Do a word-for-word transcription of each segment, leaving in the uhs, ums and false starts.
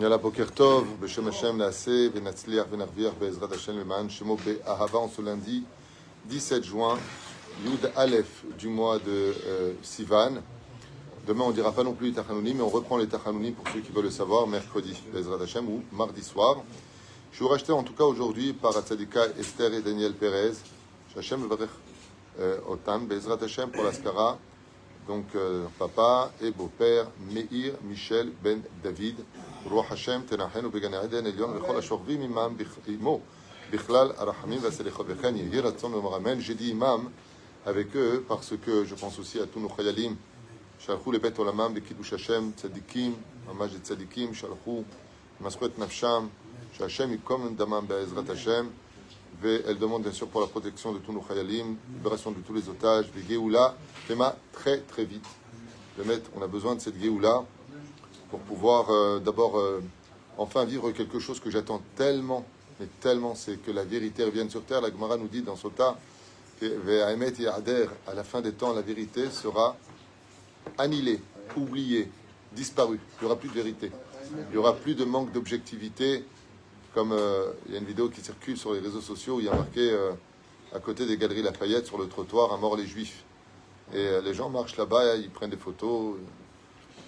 Yala Bokertov, B'shem Hachem Naseh, Ben Natsliyach, Ben Arviyach, B'Ezrat Hashem, Shem'o B'Ahava, en ce lundi dix-sept juin, Yud Aleph du mois de euh, Sivan. Demain, on ne dira pas non plus les Tachanounis, mais on reprend les Tachanounis pour ceux qui veulent le savoir, mercredi, B'Ezrat Hashem, ou mardi soir. Je suis racheté en tout cas aujourd'hui par Tzadika Esther et Daniel Perez. Hachem Levarech Otam, B'Ezrat Hashem pour la Sarah. Donc, euh, papa et beau-père, Meir, Michel, Ben David, Roi Hachem, Tenachenu, Began Eden, Elion, Bechol, Ashorvim, Imam, Imo, Bichlal, Arahamim, Vasselichov, Bechen, Yiratzon, Moramen. J'ai dit Imam avec eux parce que je pense aussi à tous nos Chayalim, Shalchou, les Beth Olamam, Bekidush Hachem, Tzadikim, Mamaj de Tzadikim, Shalchou, Masquet Nafsham, Shachem, Ikom, Damam, Be'ezrat Hashem. Elle demande bien sûr pour la protection de tous nos Chayalim, libération de tous les otages, des Géoula, Tema, très très vite. Le maître, on a besoin de cette Géoula pour pouvoir euh, d'abord euh, enfin vivre quelque chose que j'attends tellement, mais tellement, c'est que la vérité revienne sur terre. La Gemara nous dit dans Sota que Vehemeth Adair, à la fin des temps, la vérité sera annihilée, oubliée, disparue. Il n'y aura plus de vérité, il n'y aura plus de manque d'objectivité. Comme euh, il y a une vidéo qui circule sur les réseaux sociaux où il y a marqué euh, à côté des galeries Lafayette sur le trottoir à mort les juifs. Et euh, les gens marchent là-bas, ils prennent des photos.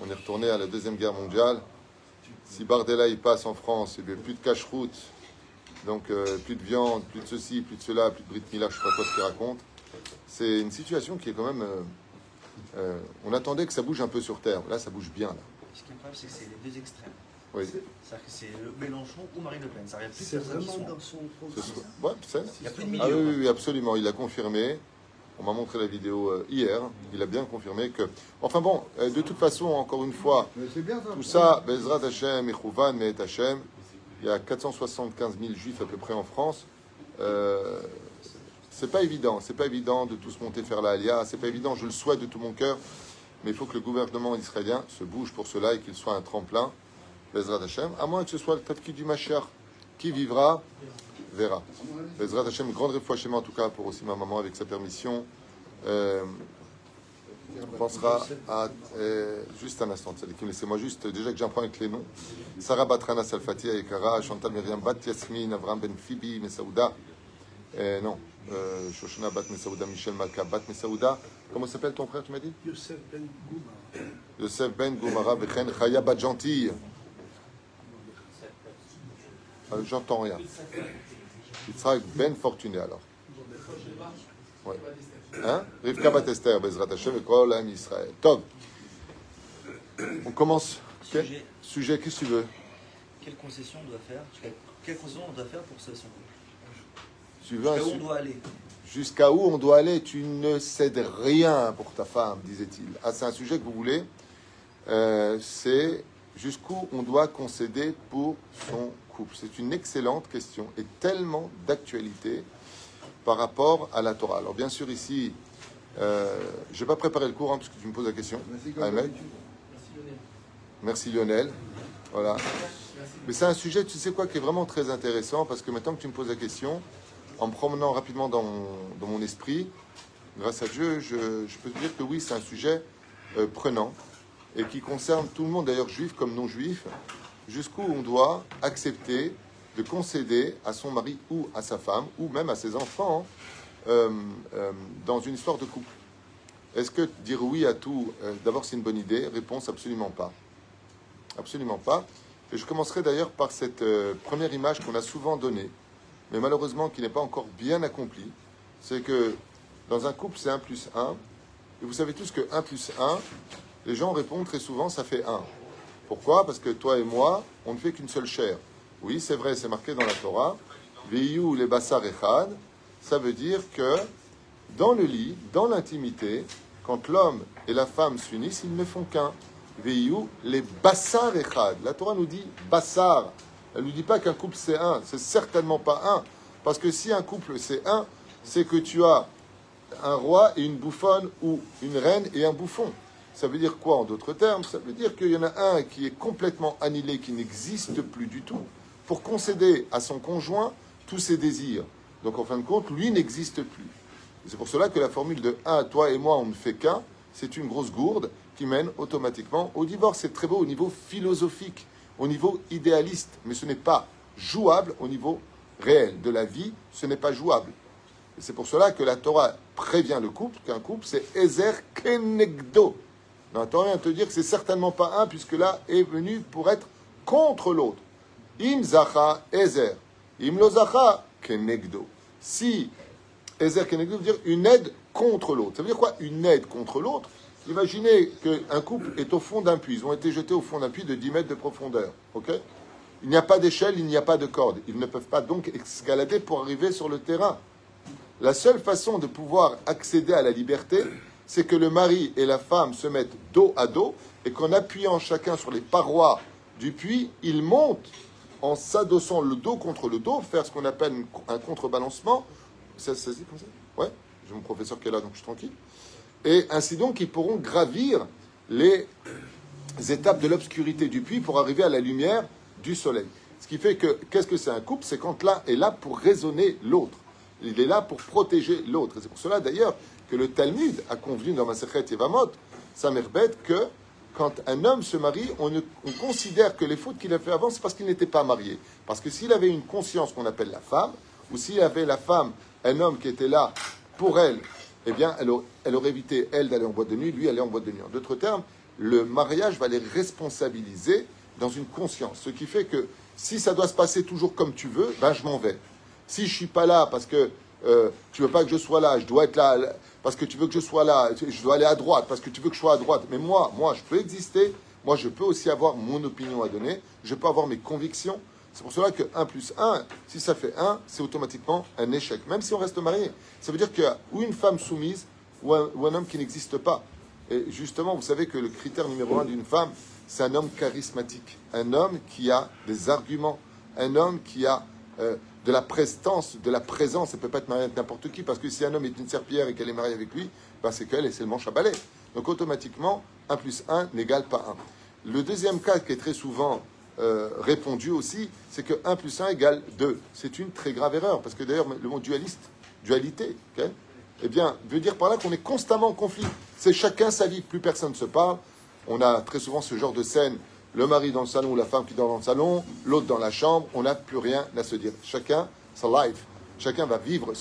On est retourné à la Deuxième Guerre mondiale. Si Bardella il passe en France, il n'y a plus de cache-route, donc euh, plus de viande, plus de ceci, plus de cela, plus de Brit Mila, je ne sais pas quoi ce qu'il raconte. C'est une situation qui est quand même. Euh, euh, on attendait que ça bouge un peu sur terre. Là, ça bouge bien. Là. Ce qui est grave, c'est que c'est les deux extrêmes. Oui. C'est-à-dire que c'est Mélenchon ou Marine Le Pen. C'est vraiment dans son programme. Ouais, il n'y a plus de millions. Ah oui, oui, absolument. Il a confirmé. On m'a montré la vidéo hier. Il a bien confirmé que... Enfin bon, de toute façon, encore une fois, bien, ça, tout ça, Bezrat Hashem, Echouvan, Mehet Hashem, il y a quatre cent soixante-quinze mille juifs à peu près en France. Euh, c'est pas évident. C'est pas évident de tous monter faire la Alia. C'est pas évident. Je le souhaite de tout mon cœur. Mais il faut que le gouvernement israélien se bouge pour cela et qu'il soit un tremplin. B'ezrat Hashem, à moins que ce soit le Tafki du Machar, qui vivra, verra. B'ezrat Hashem, grande réfoua chez moi en tout cas, pour aussi ma maman, avec sa permission. Euh, on pensera à... Euh, juste un instant, laissez-moi juste, déjà que j'ai un point avec les noms. Sarah Batrana Salfatia Yekara, Chantal Myriam Bat Yasmin, Avram Ben Fibi, Messaouda. Euh, non, euh, Shoshana Bat Messaouda, Michel Malka Bat Messaouda. Comment s'appelle ton frère, tu m'as dit? Yosef Ben Goumara. Yosef Ben Goumara, Bechen Chaya Bat Gentille. J'entends rien. Il sera Ben Fortuné alors. Ouais. Hein? Rivka Batester, B'ezrat Hashem, Kol Am Israël. Tom, on commence. Sujet. Sujet, qu'est-ce que tu veux? Quelle concession on doit faire? Quelle concession on doit faire pour sauver son couple? Jusqu'à où on doit aller? Jusqu'à où on doit aller? Tu ne cèdes rien pour ta femme, disait-il. Ah, c'est un sujet que vous voulez. Euh, c'est jusqu'où on doit concéder pour son couple. C'est une excellente question et tellement d'actualité par rapport à la Torah. Alors bien sûr ici, euh, je n'ai pas préparé le cours hein, parce que tu me poses la question. Merci, ah, Merci Lionel. Merci Lionel. Voilà. Merci. Mais c'est un sujet, tu sais quoi, qui est vraiment très intéressant parce que maintenant que tu me poses la question, en me promenant rapidement dans mon, dans mon esprit, grâce à Dieu, je, je peux te dire que oui, c'est un sujet euh, prenant et qui concerne tout le monde, d'ailleurs juif comme non-juif, jusqu'où on doit accepter de concéder à son mari ou à sa femme, ou même à ses enfants, euh, euh, dans une histoire de couple. Est-ce que dire oui à tout, euh, d'abord c'est une bonne idée? Réponse, absolument pas. Absolument pas. Et je commencerai d'ailleurs par cette euh, première image qu'on a souvent donnée, mais malheureusement qui n'est pas encore bien accomplie. C'est que dans un couple, c'est un plus un. Et vous savez tous que un plus un, les gens répondent très souvent, ça fait un. Pourquoi? Parce que toi et moi, on ne fait qu'une seule chair. Oui, c'est vrai, c'est marqué dans la Torah. Veiyou les basar echad. Ça veut dire que dans le lit, dans l'intimité, quand l'homme et la femme s'unissent, ils ne font qu'un. Veiyou les basar echad. La Torah nous dit basar. Elle ne nous dit pas qu'un couple c'est un. C'est certainement pas un. Parce que si un couple c'est un, c'est que tu as un roi et une bouffonne ou une reine et un bouffon. Ça veut dire quoi en d'autres termes? Ça veut dire qu'il y en a un qui est complètement annihilé, qui n'existe plus du tout, pour concéder à son conjoint tous ses désirs. Donc en fin de compte, lui n'existe plus. C'est pour cela que la formule de « un, toi et moi, on ne fait qu'un », c'est une grosse gourde qui mène automatiquement au divorce. C'est très beau au niveau philosophique, au niveau idéaliste, mais ce n'est pas jouable au niveau réel de la vie, ce n'est pas jouable. Et c'est pour cela que la Torah prévient le couple, qu'un couple c'est Ezer Kenegdo. La Torah vient te dire que c'est certainement pas un, puisque là est venu pour être contre l'autre. Im zacha Ezer, im lo zacha Kenegdo. Si Ezer Kenegdo veut dire une aide contre l'autre. Ça veut dire quoi, une aide contre l'autre? Imaginez qu'un couple est au fond d'un puits. Ils ont été jetés au fond d'un puits de dix mètres de profondeur. Okay, il n'y a pas d'échelle, il n'y a pas de corde. Ils ne peuvent pas donc escalader pour arriver sur le terrain. La seule façon de pouvoir accéder à la liberté, c'est que le mari et la femme se mettent dos à dos et qu'en appuyant chacun sur les parois du puits, ils montent en s'adossant le dos contre le dos, faire ce qu'on appelle un contrebalancement. Ça, ça se dit comme ça? Ouais, j'ai mon professeur qui est là, donc je suis tranquille. Et ainsi donc, ils pourront gravir les étapes de l'obscurité du puits pour arriver à la lumière du soleil. Ce qui fait que, qu'est-ce que c'est un couple? C'est quand l'un est là pour raisonner l'autre. Il est là pour protéger l'autre. C'est pour cela d'ailleurs que le Talmud a convenu dans Masechet Yevamot, Samerbet, que quand un homme se marie, on, ne, on considère que les fautes qu'il a fait avant, c'est parce qu'il n'était pas marié. Parce que s'il avait une conscience qu'on appelle la femme, ou s'il avait la femme, un homme qui était là pour elle, eh bien, elle, elle aurait évité, elle, d'aller en boîte de nuit, lui, aller en boîte de nuit. En d'autres termes, le mariage va les responsabiliser dans une conscience. Ce qui fait que si ça doit se passer toujours comme tu veux, ben je m'en vais. Si je ne suis pas là parce que euh, tu ne veux pas que je sois là, je dois être là parce que tu veux que je sois là, je dois aller à droite parce que tu veux que je sois à droite. Mais moi, moi, je peux exister, moi, je peux aussi avoir mon opinion à donner, je peux avoir mes convictions. C'est pour cela que un plus un, si ça fait un, c'est automatiquement un échec, même si on reste marié. Ça veut dire qu'il y a ou une femme soumise ou un, ou un homme qui n'existe pas. Et justement, vous savez que le critère numéro un d'une femme, c'est un homme charismatique, un homme qui a des arguments, un homme qui a euh, de la prestance, de la présence. Elle ne peut pas être mariée avec n'importe qui, parce que si un homme est une serpillière et qu'elle est mariée avec lui, ben c'est qu'elle, c'est le manche à balai. Donc automatiquement, un plus un n'égale pas un. Le deuxième cas qui est très souvent Euh, répondu aussi, c'est que un plus un égale deux. C'est une très grave erreur, parce que d'ailleurs, le mot dualiste, dualité, okay, eh bien, veut dire par là qu'on est constamment en conflit. C'est chacun sa vie, plus personne ne se parle. On a très souvent ce genre de scène, le mari dans le salon ou la femme qui dort dans le salon, l'autre dans la chambre, on n'a plus rien à se dire. Chacun, sa life, chacun va vivre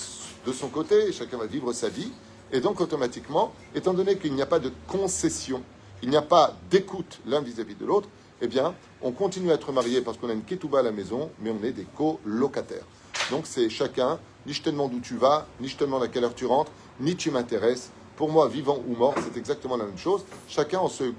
de son côté, chacun va vivre sa vie, et donc automatiquement, étant donné qu'il n'y a pas de concession, il n'y a pas d'écoute l'un vis-à-vis de l'autre, eh bien, on continue à être marié parce qu'on a une ketouba à la maison, mais on est des colocataires. Donc, c'est chacun, ni je te demande où tu vas, ni je te demande à quelle heure tu rentres, ni tu m'intéresses. Pour moi, vivant ou mort, c'est exactement la même chose. Chacun en se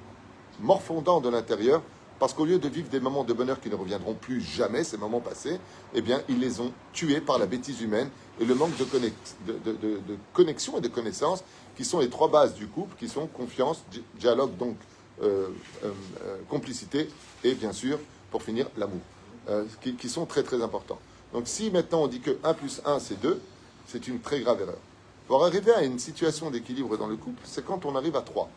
morfondant de l'intérieur, parce qu'au lieu de vivre des moments de bonheur qui ne reviendront plus jamais, ces moments passés, eh bien, ils les ont tués par la bêtise humaine et le manque de, connex- de, de, de, de connexion et de connaissance, qui sont les trois bases du couple, qui sont confiance, di- dialogue, donc, Euh, euh, euh, complicité et bien sûr, pour finir, l'amour, euh, qui, qui sont très très importants. Donc si maintenant on dit que un plus un c'est deux, c'est une très grave erreur. Pour arriver à une situation d'équilibre dans le couple, c'est quand on arrive à trois.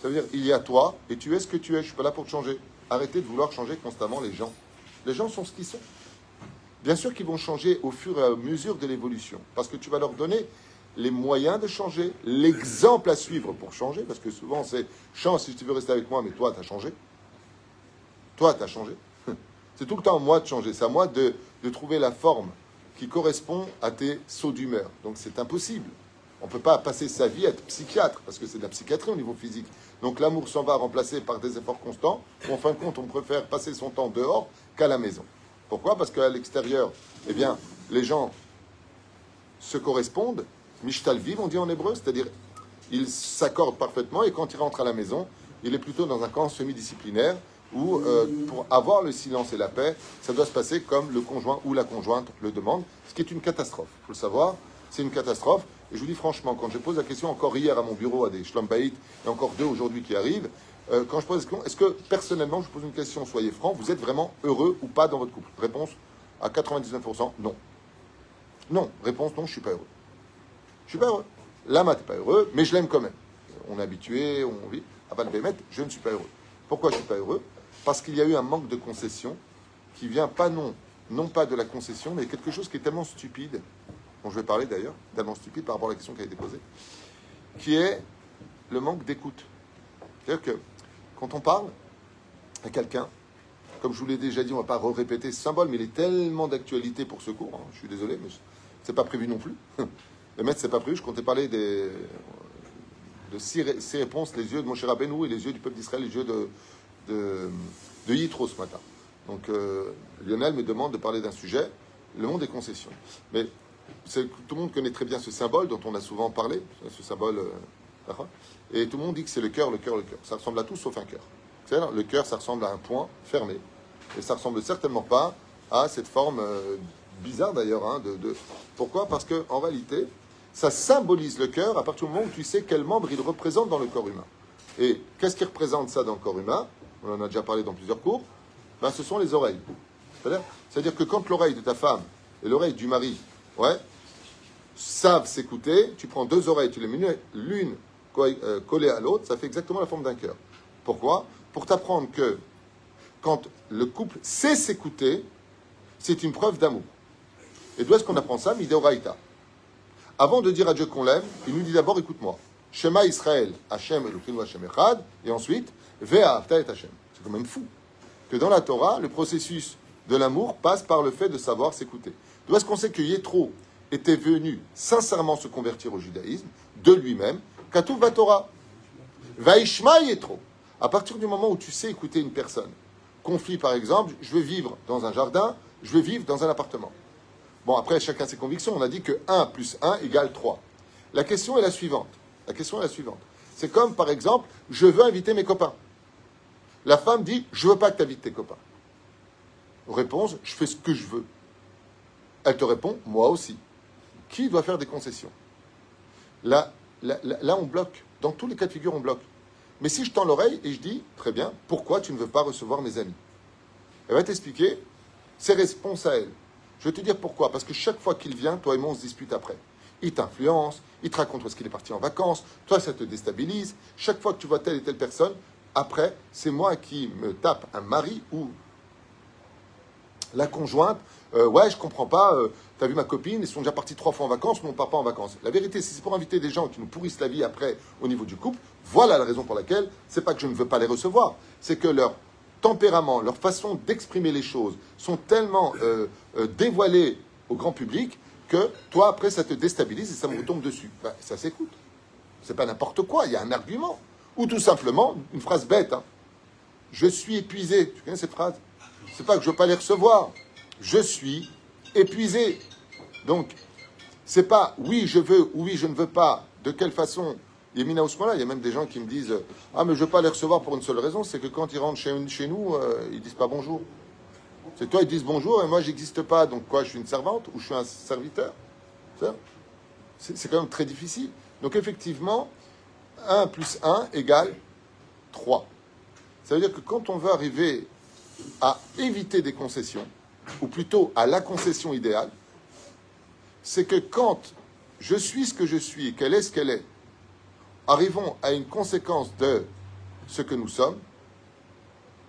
Ça veut dire, il y a toi et tu es ce que tu es, je ne suis pas là pour te changer. Arrêtez de vouloir changer constamment les gens. Les gens sont ce qu'ils sont. Bien sûr qu'ils vont changer au fur et à mesure de l'évolution, parce que tu vas leur donner les moyens de changer, l'exemple à suivre pour changer, parce que souvent c'est « Chance, si tu veux rester avec moi, mais toi, t'as changé. Toi, t'as changé. » C'est tout le temps à moi de changer, c'est à moi de, de trouver la forme qui correspond à tes sauts d'humeur. Donc c'est impossible. On ne peut pas passer sa vie à être psychiatre, parce que c'est de la psychiatrie au niveau physique. Donc l'amour s'en va remplacer par des efforts constants, où en fin de compte, on préfère passer son temps dehors qu'à la maison. Pourquoi? Parce qu'à l'extérieur, eh bien, les gens se correspondent, Mishtalviv, on dit en hébreu, c'est-à-dire il s'accorde parfaitement et quand il rentre à la maison, il est plutôt dans un camp semi-disciplinaire où euh, pour avoir le silence et la paix, ça doit se passer comme le conjoint ou la conjointe le demande, ce qui est une catastrophe. Il faut le savoir, c'est une catastrophe. Et je vous dis franchement, quand je pose la question encore hier à mon bureau à des Shlombait et encore deux aujourd'hui qui arrivent, euh, quand je pose la question, est-ce que personnellement, je pose une question, soyez francs, vous êtes vraiment heureux ou pas dans votre couple? Réponse à quatre-vingt-dix-neuf pour cent, non. Non, réponse non, je ne suis pas heureux. Je ne suis pas heureux. Lama, tu n'es pas heureux, mais je l'aime quand même. On est habitué, on vit. À Ban Vehemeth, je ne suis pas heureux. Pourquoi je ne suis pas heureux? Parce qu'il y a eu un manque de concession qui vient pas non, non pas de la concession, mais quelque chose qui est tellement stupide, dont je vais parler d'ailleurs, tellement stupide par rapport à la question qui a été posée, qui est le manque d'écoute. C'est-à-dire que quand on parle à quelqu'un, Comme je vous l'ai déjà dit, on ne va pas répéter ce symbole, mais il est tellement d'actualité pour ce cours. Hein. Je suis désolé, mais ce n'est pas prévu non plus. Le maître, ce n'est pas prévu. Je comptais parler des, de six, ré, six réponses, les yeux de Moshé Rabbeinu et les yeux du peuple d'Israël, les yeux de, de, de Yitro ce matin. Donc, euh, Lionel me demande de parler d'un sujet, le monde des concessions. Mais tout le monde connaît très bien ce symbole dont on a souvent parlé, ce symbole... Euh, et tout le monde dit que c'est le cœur, le cœur, le cœur. Ça ressemble à tout sauf un cœur. Le cœur, ça ressemble à un point fermé. Et ça ne ressemble certainement pas à cette forme euh, bizarre d'ailleurs. Hein, de, de... Pourquoi? Parce qu'en réalité, ça symbolise le cœur à partir du moment où tu sais quel membre il représente dans le corps humain. Et qu'est-ce qui représente ça dans le corps humain? On en a déjà parlé dans plusieurs cours. Ben, ce sont les oreilles. C'est-à-dire que quand l'oreille de ta femme et l'oreille du mari ouais, savent s'écouter, tu prends deux oreilles, tu les mets l'une collée à l'autre, ça fait exactement la forme d'un cœur. Pourquoi? Pour t'apprendre que quand le couple sait s'écouter, c'est une preuve d'amour. Et d'où est-ce qu'on apprend ça? Mideoraïta. Avant de dire à Dieu qu'on l'aime, il nous dit d'abord, écoute-moi. Shema Israël, Hachem Elokeinu Hachem Echad, et ensuite, Ve'ahavta et Hachem. C'est quand même fou que dans la Torah, le processus de l'amour passe par le fait de savoir s'écouter. D'où est-ce qu'on sait que Yitro était venu sincèrement se convertir au judaïsme, de lui-même, Katuv Batorah, Vaishma Yitro. À partir du moment où tu sais écouter une personne, conflit par exemple, je veux vivre dans un jardin, je veux vivre dans un appartement. Bon, après, chacun ses convictions, on a dit que un plus un égale trois. La question est la suivante. La question est la suivante. C'est comme, par exemple, je veux inviter mes copains. La femme dit, je ne veux pas que tu invites tes copains. Réponse, je fais ce que je veux. Elle te répond, moi aussi. Qui doit faire des concessions? Là, là, là, on bloque. Dans tous les cas de figure, on bloque. Mais si je tends l'oreille et je dis, très bien, pourquoi tu ne veux pas recevoir mes amis? Elle va t'expliquer, c'est réponse à elle. Je vais te dire pourquoi, parce que chaque fois qu'il vient, toi et moi on se dispute après. Il t'influence, il te raconte où est-ce qu'il est parti en vacances, toi ça te déstabilise. Chaque fois que tu vois telle et telle personne, après, c'est moi qui me tape un mari ou la conjointe. Euh, ouais, je comprends pas, euh, t'as vu ma copine, ils sont déjà partis trois fois en vacances, mais on ne part pas en vacances. La vérité, si c'est pour inviter des gens qui nous pourrissent la vie après au niveau du couple, voilà la raison pour laquelle, c'est pas que je ne veux pas les recevoir, c'est que leur tempérament, leur façon d'exprimer les choses sont tellement euh, euh, dévoilées au grand public que toi, après, ça te déstabilise et ça me retombe dessus. Enfin, ça s'écoute. C'est pas n'importe quoi, il y a un argument. Ou tout simplement, une phrase bête, hein. Je suis épuisé. Tu connais cette phrase? C'est pas que je veux pas les recevoir. Je suis épuisé. Donc, c'est pas oui, je veux ou oui, je ne veux pas. De quelle façon? Il y a même des gens qui me disent ah, mais je ne veux pas les recevoir pour une seule raison, c'est que quand ils rentrent chez, chez nous, euh, ils ne disent pas bonjour. C'est toi, ils disent bonjour et moi, je n'existe pas. Donc, quoi, je suis une servante ou je suis un serviteur? C'est quand même très difficile. Donc, effectivement, un plus un égale trois. Ça veut dire que quand on veut arriver à éviter des concessions, ou plutôt à la concession idéale, c'est que quand je suis ce que je suis et qu'elle est ce qu'elle est, arrivons à une conséquence de ce que nous sommes,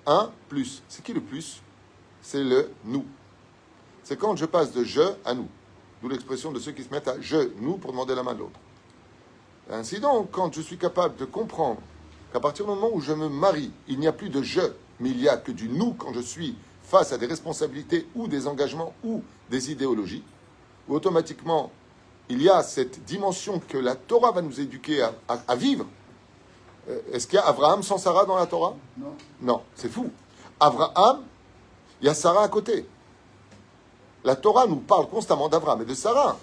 un plus. C'est qui le plus? C'est le nous. C'est quand je passe de je à nous. D'où l'expression de ceux qui se mettent à je, nous, pour demander la main de l'autre. Ainsi donc, quand je suis capable de comprendre qu'à partir du moment où je me marie, il n'y a plus de je, mais il n'y a que du nous quand je suis face à des responsabilités ou des engagements ou des idéologies, où automatiquement, il y a cette dimension que la Torah va nous éduquer à, à, à vivre. Est-ce qu'il y a Abraham sans Sarah dans la Torah? Non. Non, c'est fou. Abraham, il y a Sarah à côté. La Torah nous parle constamment d'Abraham et de Sarah.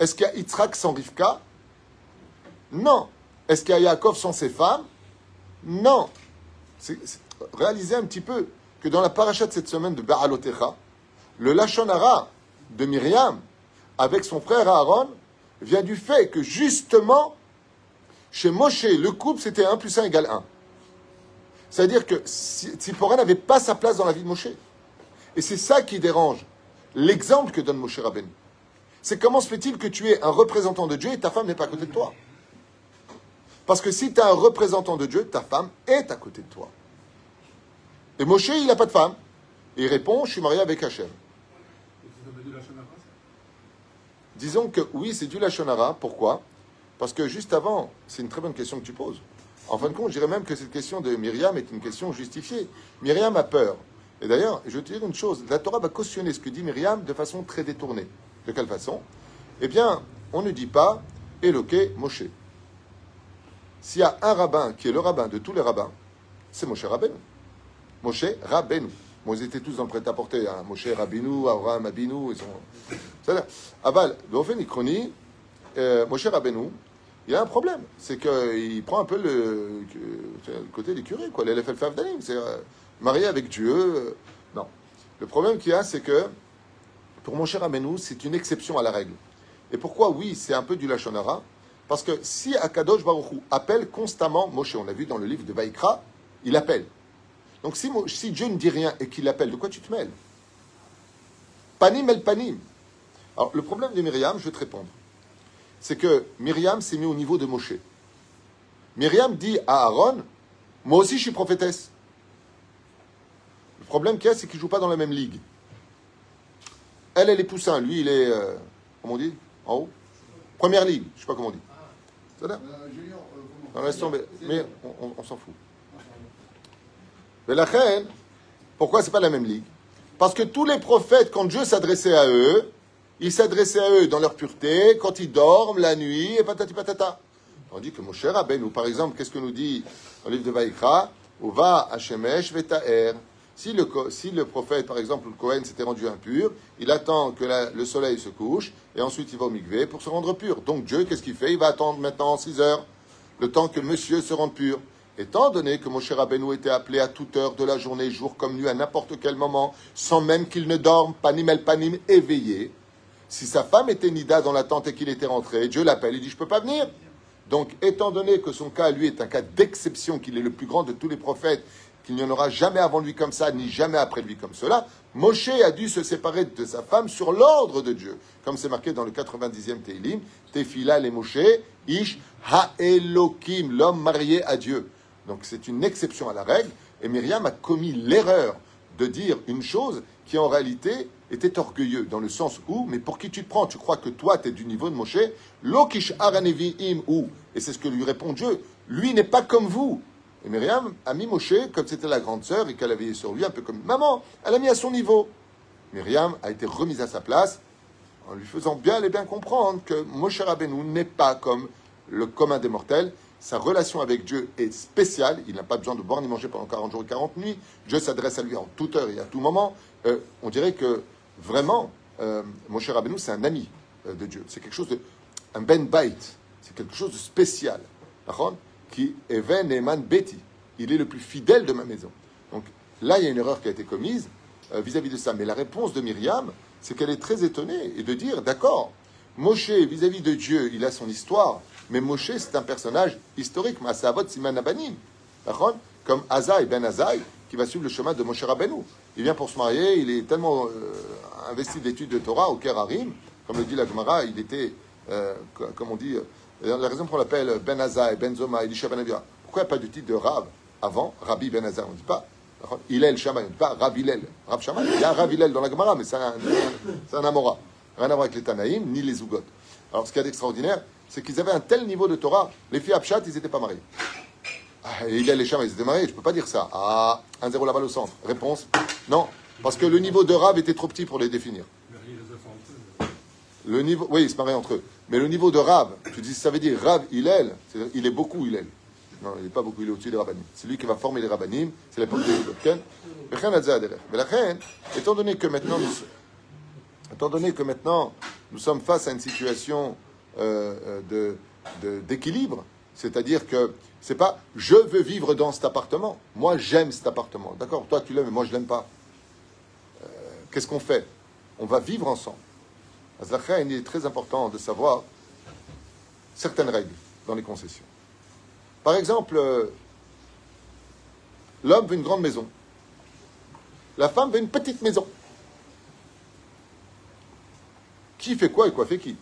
Est-ce qu'il y a Yitzhak sans Rivka? Non. Est-ce qu'il y a Yaakov sans ses femmes? Non. C'est, c'est, réalisez un petit peu que dans la paracha de cette semaine de Baalotecha, le Lachonara de Myriam, avec son frère Aaron, vient du fait que justement, chez Moshé, le couple, c'était un plus un égale un. C'est-à-dire que Tzipora n'avait pas sa place dans la vie de Moshé. Et c'est ça qui dérange l'exemple que donne Moshé Rabbeinu. C'est comment se fait-il que tu es un représentant de Dieu et ta femme n'est pas à côté de toi? Parce que si tu es un représentant de Dieu, ta femme est à côté de toi. Et Moshé, il n'a pas de femme. Et il répond, je suis marié avec Hachem. Disons que oui, c'est du Lachonara. Pourquoi? Parce que juste avant, c'est une très bonne question que tu poses. En fin de compte, je dirais même que cette question de Myriam est une question justifiée. Myriam a peur Et d'ailleurs, je vais te dire une chose, la Torah va cautionner ce que dit Myriam de façon très détournée. De quelle façon? Eh bien, on ne dit pas « Éloqué Moshe ». S'il y a un rabbin qui est le rabbin de tous les rabbins, c'est Moshé Rabbeinu. Moshé Rabbeinu. Bon, ils étaient tous en prêt-à-porter, hein. Moshé Rabbeinu, Avraham Abinou, ils sont... Aval, Dofenikronie, Moshé Rabbeinu, il y a un problème. C'est qu'il prend un peu le, le côté des curés, quoi. L'élève El Favdalim, c'est marié avec Dieu. Non. Le problème qu'il y a, c'est que, pour Moshé Rabbeinu, c'est une exception à la règle. Et pourquoi, oui, c'est un peu du Lachonara? Parce que si Akadosh Baruch Hu appelle constamment Moshe, on l'a vu dans le livre de Vaïkra, il appelle. Donc si, si Dieu ne dit rien et qu'il appelle, de quoi tu te mêles? Panim el panim. Alors le problème de Myriam, je vais te répondre, c'est que Myriam s'est mise au niveau de Moshe. Myriam dit à Aaron, moi aussi je suis prophétesse. Le problème qu'il y a, c'est qu'ils ne jouent pas dans la même ligue. Elle, elle est poussin, lui il est, euh, comment on dit, en haut, première ligue, je ne sais pas comment on dit. Mais on, on, on s'en fout. Mais la reine, pourquoi c'est pas la même ligue? Parce que tous les prophètes, quand Dieu s'adressait à eux, il s'adressait à eux dans leur pureté, quand ils dorment, la nuit, et patati patata. Tandis que Moshé Rabbeinu, par exemple, qu'est-ce que nous dit dans le livre de Vaïkra? Ova Hashemesh Vetaer. Si le, si le prophète, par exemple, ou le Kohen s'était rendu impur, il attend que la, le soleil se couche, et ensuite il va au Mikveh pour se rendre pur. Donc Dieu, qu'est-ce qu'il fait? Il va attendre maintenant six heures, le temps que monsieur se rende pur. Étant donné que Moshé Rabbeinu était appelé à toute heure de la journée, jour comme nuit, à n'importe quel moment, sans même qu'il ne dorme, panim el panim, éveillé, si sa femme était nida dans la tente et qu'il était rentré, Dieu l'appelle, il dit « je peux pas venir ». Donc, étant donné que son cas, lui, est un cas d'exception, qu'il est le plus grand de tous les prophètes, qu'il n'y en aura jamais avant lui comme ça, ni jamais après lui comme cela, Moshe a dû se séparer de sa femme sur l'ordre de Dieu. Comme c'est marqué dans le quatre-vingt-dixième Téhilim, « Tefila le Moshe, ish ha-elokim », l'homme marié à Dieu. Donc c'est une exception à la règle, et Myriam a commis l'erreur de dire une chose qui en réalité était orgueilleuse, dans le sens où, mais pour qui tu te prends? Tu crois que toi tu es du niveau de Moshe? Lokish aranevi im ou, et c'est ce que lui répond Dieu, lui n'est pas comme vous. Et Myriam a mis Moshe, comme c'était la grande sœur et qu'elle a veillé sur lui, un peu comme maman, elle a mis à son niveau. Myriam a été remise à sa place, en lui faisant bien et bien comprendre que Moshé Rabbeinu n'est pas comme le commun des mortels. Sa relation avec Dieu est spéciale. Il n'a pas besoin de boire ni manger pendant quarante jours et quarante nuits. Dieu s'adresse à lui en toute heure et à tout moment. Euh, on dirait que vraiment, euh, Moshé Rabbeinu, c'est un ami euh, de Dieu. C'est quelque chose de... un ben bait. C'est quelque chose de spécial. Qui est ven eman beti. Il est le plus fidèle de ma maison. Donc là, il y a une erreur qui a été commise vis-à-vis euh, -vis de ça. Mais la réponse de Myriam, c'est qu'elle est très étonnée et de dire, d'accord, Moshe, vis-à-vis de Dieu, il a son histoire, mais Moshe, c'est un personnage historique. Maasavot Siman Abanim, comme Azai, Ben Azai, qui va suivre le chemin de Moshé Rabbeinu. Il vient pour se marier, il est tellement euh, investi d'études de Torah au Ker Harim, comme le dit la Gemara, il était, euh, comme on dit, euh, la raison pour l'appelle Ben Azai, Ben Zoma, Elisha Ben Avira. Pourquoi pas du titre de Rav avant, Rabbi Ben Azai? On ne dit pas Hillel Shammai, on ne dit pas Rav Hillel. Rav Shammai, il y a Rav Hillel dans la Gemara, mais c'est un, un, un Amora. Rien à voir avec les Tanaïm, ni les Ougot. Alors, ce qu'il y a d'extraordinaire, c'est qu'ils avaient un tel niveau de Torah, les filles Abchat, ils n'étaient pas mariés. Ah, et il y a les Chams, ils étaient mariés, je ne peux pas dire ça. Ah, un zéro là-bas au centre. Réponse, non, parce que le niveau de Rav était trop petit pour les définir. Le niveau, oui, ils se mariaient entre eux. Mais le niveau de Rav, tu dis, ça veut dire Rav Hillel, est, il est beaucoup Hillel. Non, il n'est pas beaucoup, il est au-dessus des Rabbanim. C'est lui qui va former les Rabbanim, c'est l'époque des Ougot. Mais la reine, étant donné que maintenant nous... Étant donné que maintenant, nous sommes face à une situation euh, de, de, d'équilibre, c'est-à-dire que c'est pas « je veux vivre dans cet appartement », « moi j'aime cet appartement », d'accord, toi tu l'aimes et moi je l'aime pas. Euh, Qu'est-ce qu'on fait? On va vivre ensemble. Azlachah, il est très important de savoir certaines règles dans les concessions. Par exemple, euh, l'homme veut une grande maison, la femme veut une petite maison. Qui fait quoi et quoi fait qui?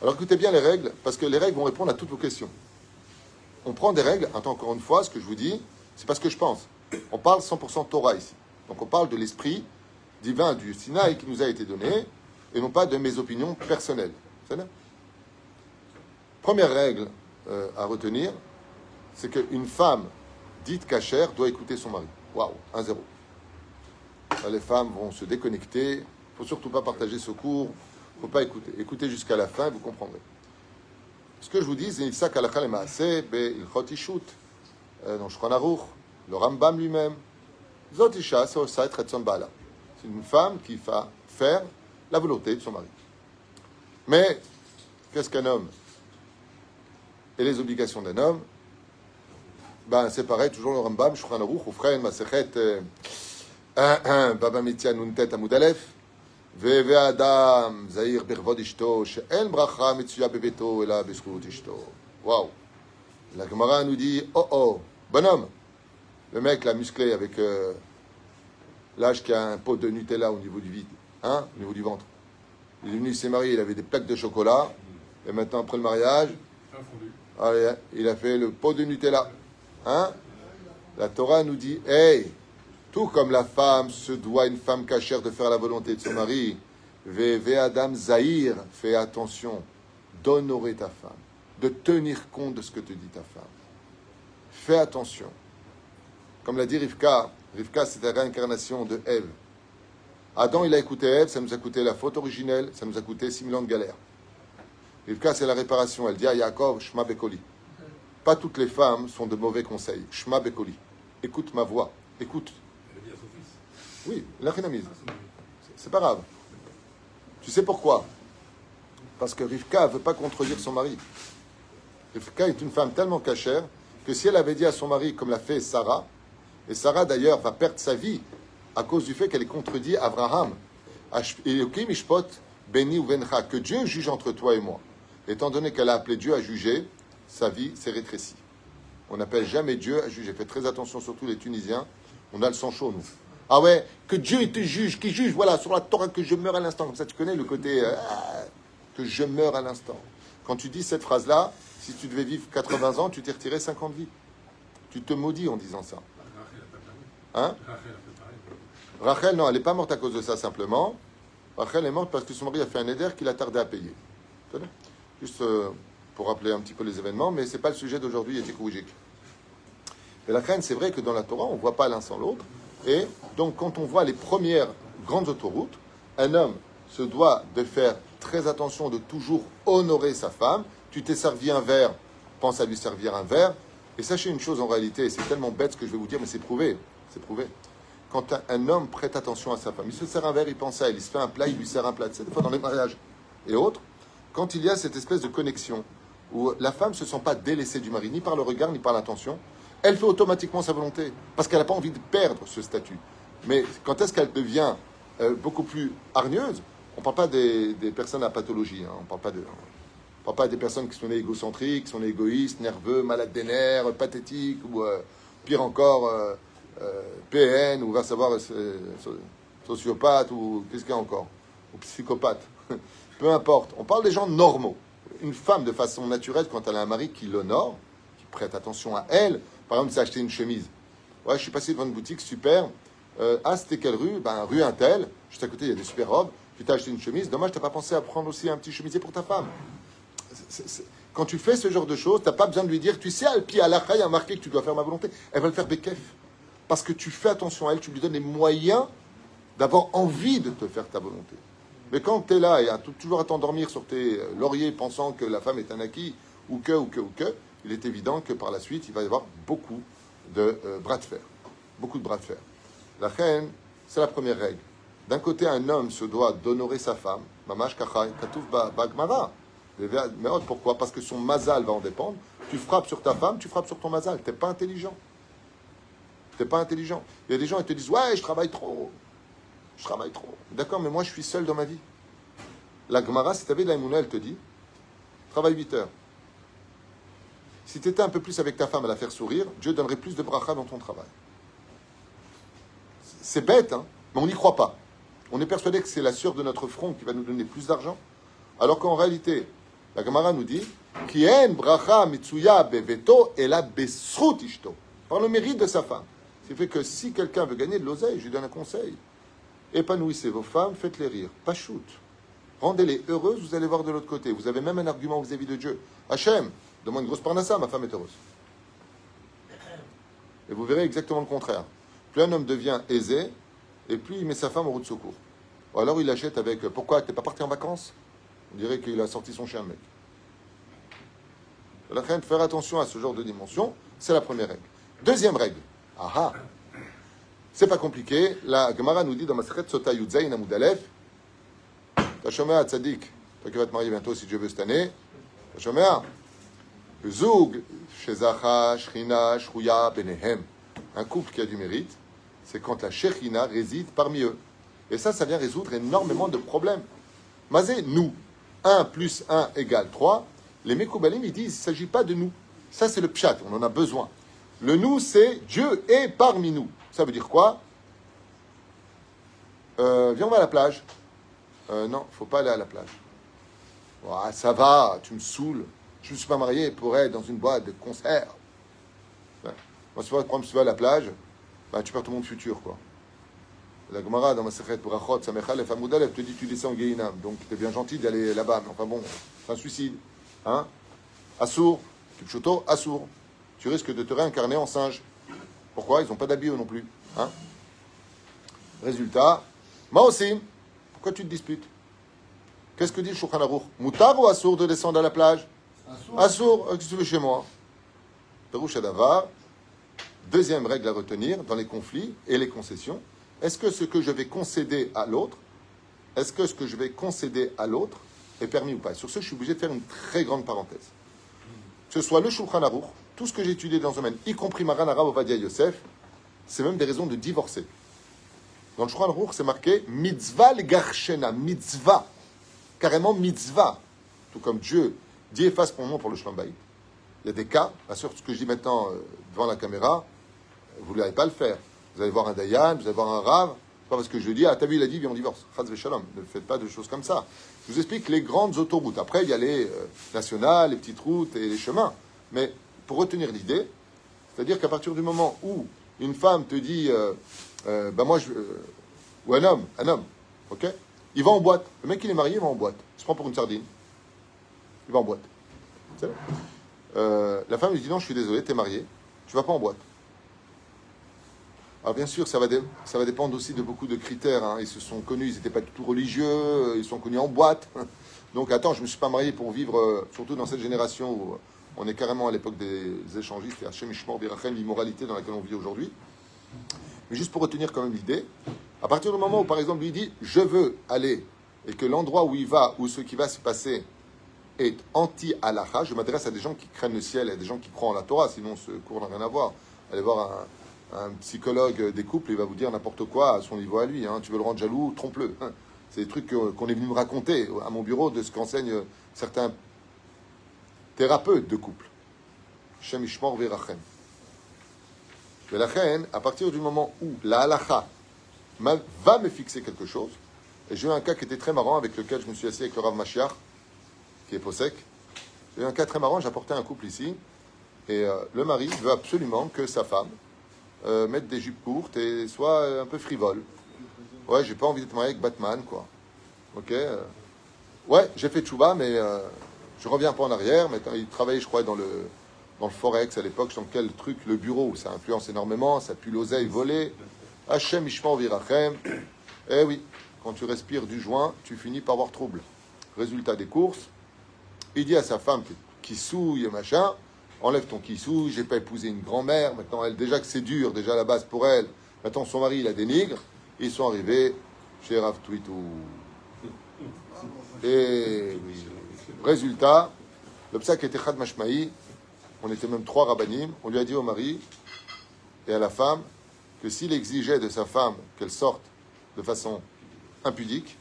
Alors écoutez bien les règles, parce que les règles vont répondre à toutes vos questions. On prend des règles, attends, encore une fois, ce que je vous dis, c'est pas ce que je pense. On parle cent pour cent Torah ici. Donc on parle de l'esprit divin du Sinaï qui nous a été donné, et non pas de mes opinions personnelles. Première règle euh, à retenir, c'est qu'une femme dite cachère doit écouter son mari. Waouh, un zéro. les femmes vont se déconnecter. Il ne faut surtout pas partager ce cours. Il ne faut pas écouter. Écoutez jusqu'à la fin, vous comprendrez. Ce que je vous dis, c'est Nifsak Alakha le Maaseh, Be'ilchot Ishut, dans Shulchan Aruch, le Rambam lui-même. Zot Isha, c'est Osa et Retson Bala. C'est une femme qui va faire la volonté de son mari. Mais qu'est-ce qu'un homme? Et les obligations d'un homme? Ben, c'est pareil, toujours le Rambam, Shulchan Aruch, Ufren, Masechet, Baba Metia Nuntet Amud Aleph. Waouh! La Gemara nous dit, oh oh, bonhomme! Le mec l'a musclé avec euh, l'âge qui a un pot de Nutella au niveau du vide, hein, au niveau du ventre. Il est venu, il s'est marié, il avait des plaques de chocolat, et maintenant après le mariage, allez, il a fait le pot de Nutella. Hein? La Torah nous dit, hey! Tout comme la femme se doit, une femme cachère, de faire la volonté de son mari. Ve Adam Zahir, fais attention d'honorer ta femme, de tenir compte de ce que te dit ta femme. Fais attention. Comme l'a dit Rivka, Rivka c'est la réincarnation de Ève. Adam il a écouté Ève, ça nous a coûté la faute originelle, ça nous a coûté six mille ans de galère. Rivka c'est la réparation, elle dit à Yaakov, Shema Bekoli. Pas toutes les femmes sont de mauvais conseils. Shema Bekoli, écoute ma voix, écoute. Oui, la rénamise. C'est pas grave. Tu sais pourquoi? Parce que Rivka ne veut pas contredire son mari. Rivka est une femme tellement cachère que si elle avait dit à son mari, comme l'a fait Sarah, et Sarah d'ailleurs va perdre sa vie à cause du fait qu'elle ait contredit Abraham. Que Dieu juge entre toi et moi. Étant donné qu'elle a appelé Dieu à juger, sa vie s'est rétrécie. On n'appelle jamais Dieu à juger. Faites très attention, surtout les Tunisiens. On a le sang chaud, nous. Ah ouais, que Dieu te juge, qu'il juge, voilà, sur la Torah, que je meurs à l'instant. Comme ça, tu connais le côté euh, que je meurs à l'instant. Quand tu dis cette phrase-là, si tu devais vivre quatre-vingts ans, tu t'es retiré cinquante vies. Tu te maudis en disant ça. Hein? Rachel, non, elle n'est pas morte à cause de ça, simplement. Rachel est morte parce que son mari a fait un éder qu'il a tardé à payer. Juste euh, pour rappeler un petit peu les événements, mais ce n'est pas le sujet d'aujourd'hui, éthique-rougique. Mais la crainte, c'est vrai que dans la Torah, on ne voit pas l'un sans l'autre. Et donc, quand on voit les premières grandes autoroutes, un homme se doit de faire très attention, de toujours honorer sa femme. Tu t'es servi un verre, pense à lui servir un verre. Et sachez une chose en réalité, c'est tellement bête ce que je vais vous dire, mais c'est prouvé. C'est prouvé. Quand un, un homme prête attention à sa femme, il se sert un verre, il pense à elle, il se fait un plat, il lui sert un plat. C'est des fois dans les mariages et autres. Quand il y a cette espèce de connexion où la femme ne se sent pas délaissée du mari, ni par le regard, ni par l'attention, elle fait automatiquement sa volonté, parce qu'elle n'a pas envie de perdre ce statut. Mais quand est-ce qu'elle devient euh, beaucoup plus hargneuse? On ne parle pas des, des personnes à pathologie, hein. On ne parle pas de, on parle pas des personnes qui sont nées égocentriques, qui sont nées égoïstes, nerveux, malades des nerfs, pathétiques, ou euh, pire encore, euh, euh, P N, ou va savoir, euh, sociopathe, ou qu'est-ce qu'il y a encore? Ou psychopathe. Peu importe. On parle des gens normaux. Une femme, de façon naturelle, quand elle a un mari qui l'honore, qui prête attention à elle. Par exemple, c'est acheter une chemise. Ouais, je suis passé devant une boutique, super. Euh, ah, c'était quelle rue? Ben, rue Intel. Juste à côté, il y a des super robes. Tu t'as acheté une chemise. Dommage, tu n'as pas pensé à prendre aussi un petit chemisier pour ta femme. C'est, c'est, quand tu fais ce genre de choses, tu n'as pas besoin de lui dire, tu sais, Alpi, à la raille, a marqué que tu dois faire ma volonté. Elle va le faire békef. Parce que tu fais attention à elle, tu lui donnes les moyens d'avoir envie de te faire ta volonté. Mais quand tu es là et à toujours à t'endormir sur tes lauriers pensant que la femme est un acquis, ou que, ou que, ou que, il est évident que par la suite, il va y avoir beaucoup de euh, bras de fer. Beaucoup de bras de fer. La reine, c'est la première règle. D'un côté, un homme se doit d'honorer sa femme. Mamash kachai, katouf bagmara. Mais pourquoi? Parce que son mazal va en dépendre. Tu frappes sur ta femme, tu frappes sur ton mazal. T'es pas intelligent. T'es pas intelligent. Il y a des gens qui te disent, ouais, je travaille trop. Je travaille trop. D'accord, mais moi, je suis seul dans ma vie. La Gemara, si tu avais de la Emouna, elle te dit, travaille huit heures. Si tu étais un peu plus avec ta femme à la faire sourire, Dieu donnerait plus de bracha dans ton travail. C'est bête, hein, mais on n'y croit pas. On est persuadé que c'est la sueur de notre front qui va nous donner plus d'argent, alors qu'en réalité, la Gemara nous dit qui aime bracha mitsuya beveto et la besrut ishto, par le mérite de sa femme. C'est fait que si quelqu'un veut gagner de l'oseille, je lui donne un conseil. Épanouissez vos femmes, faites-les rire, pas shoot. Rendez-les heureuses, vous allez voir de l'autre côté. Vous avez même un argument vis-à-vis de Dieu. Hachem, donne-moi une grosse parnassa, ma femme est heureuse. Et vous verrez exactement le contraire. Plus un homme devient aisé, et puis il met sa femme en roue de secours. Ou alors il l'achète avec « Pourquoi t'es pas parti en vacances ?» On dirait qu'il a sorti son chien, le mec. La reine, faire attention à ce genre de dimension, c'est la première règle. Deuxième règle. Ah ah. C'est pas compliqué. La Gemara nous dit dans Maseret Sota Yudzaïn Amoud Aleph, t'as chômea, tzadik, toi qui vas te marier bientôt si Dieu veut cette année, t'as chômea, Zoug, Shezacha, Shrina, Shrouya, Benehem. Un couple qui a du mérite, c'est quand la Shekhina réside parmi eux. Et ça, ça vient résoudre énormément de problèmes. Mazé, nous, un plus un égale trois, les Mekoubalim, ils disent, il ne s'agit pas de nous. Ça, c'est le pshat, on en a besoin. Le nous, c'est Dieu est parmi nous. Ça veut dire quoi? euh, Viens, on va à la plage. Euh, non, il ne faut pas aller à la plage. Oh, ça va, tu me saoules. Je ne me suis pas marié pour être dans une boîte de concert. Ouais. Moi, si tu vas à la plage, bah, tu perds ton monde futur, quoi. La Gemara, dans ma secrète pour Achot, Samechalef, Amoudalef, te dit tu descends Guéinam. Donc, tu es bien gentil d'aller là-bas. Mais enfin bon, c'est un suicide. Hein? Assour, Kipchoto, Assour. Tu risques de te réincarner en singe. Pourquoi? Ils n'ont pas d'habits non plus. Hein? Résultat, moi aussi. Pourquoi tu te disputes? Qu'est-ce que dit le Shulchan Aruch? Moutar ou Assour de descendre à la plage? Assour. Assour, qu'est-ce que tu veux chez moi? Perouche Adavar. Deuxième règle à retenir dans les conflits et les concessions. Est-ce que ce que je vais concéder à l'autre, est-ce que ce que je vais concéder à l'autre est permis ou pas? Et sur ce, je suis obligé de faire une très grande parenthèse. Que ce soit le Shulchan Aruch, tout ce que j'ai étudié dans ce domaine, y compris Maran Arav Ovadia Yosef, c'est même des raisons de divorcer. Dans le Shulchan Aruch, c'est marqué mitzvah le garshena, mitzvah, carrément mitzvah, tout comme Dieu dit efface mon nom pour le Shlambaï. Il y a des cas, bien sûr, ce que je dis maintenant devant la caméra, vous ne l'allez pas le faire. Vous allez voir un Dayan, vous allez voir un Rav. Pas parce que je dis, ah, t'as vu, il a dit, viens, on divorce. Chaz v'shalom. Ne faites pas de choses comme ça. Je vous explique les grandes autoroutes. Après, il y a les euh, nationales, les petites routes et les chemins. Mais pour retenir l'idée, c'est-à-dire qu'à partir du moment où une femme te dit, euh, euh, bah moi, je, euh, ou un homme, un homme, ok, il va en boîte. Le mec, il est marié, il va en boîte. Il se prend pour une sardine. Il va en boîte. Euh, la femme lui dit, non, je suis désolé, t'es marié, tu vas pas en boîte. Alors bien sûr, ça va, dé ça va dépendre aussi de beaucoup de critères. Hein. Ils se sont connus, ils n'étaient pas du tout religieux, ils sont connus en boîte. Donc attends, je ne me suis pas marié pour vivre, euh, surtout dans cette génération où on est carrément à l'époque des échangistes et Hachem Ishmor Birachem, l'immoralité dans laquelle on vit aujourd'hui. Mais juste pour retenir quand même l'idée, à partir du moment où par exemple lui dit « je veux aller » et que l'endroit où il va, où ce qui va se passer est anti-halacha, je m'adresse à des gens qui craignent le ciel, à des gens qui croient en la Torah, sinon ce cours n'a rien à voir. Allez voir un... un psychologue des couples, il va vous dire n'importe quoi à son niveau à lui. Hein. Tu veux le rendre jaloux, trompe-le. Hein. C'est des trucs qu'on est venu me raconter à mon bureau de ce qu'enseignent certains thérapeutes de couple. Shem Ishmor Verachem. Verachem, à partir du moment où la halacha va me fixer quelque chose, et j'ai eu un cas qui était très marrant avec lequel je me suis assis avec le Rav Mashiach, qui est Posek. J'ai eu un cas très marrant, j'apportais un couple ici, et euh, le mari veut absolument que sa femme Euh, mettre des jupes courtes et soit euh, un peu frivole. Ouais, j'ai pas envie d'être marié avec Batman, quoi. Ok euh... Ouais, j'ai fait tchouba, mais euh, je reviens pas en arrière. Maintenant, il travaillait, je crois, dans le, dans le Forex à l'époque, dans quel truc, le bureau, ça influence énormément, ça pue l'oseille volée. Hachem, Ishmael, Virachem. Eh oui, quand tu respires du joint, tu finis par avoir trouble. Résultat des courses, il dit à sa femme qui souille et machin, enlève ton kissou, j'ai pas épousé une grand-mère, maintenant elle, déjà que c'est dur, déjà à la base pour elle, maintenant son mari il la dénigre, ils sont arrivés chez Rav Twitou. Et oui, résultat, le psak était Khad Mashmaï, on était même trois rabbanim, on lui a dit au mari et à la femme que s'il exigeait de sa femme qu'elle sorte de façon impudique,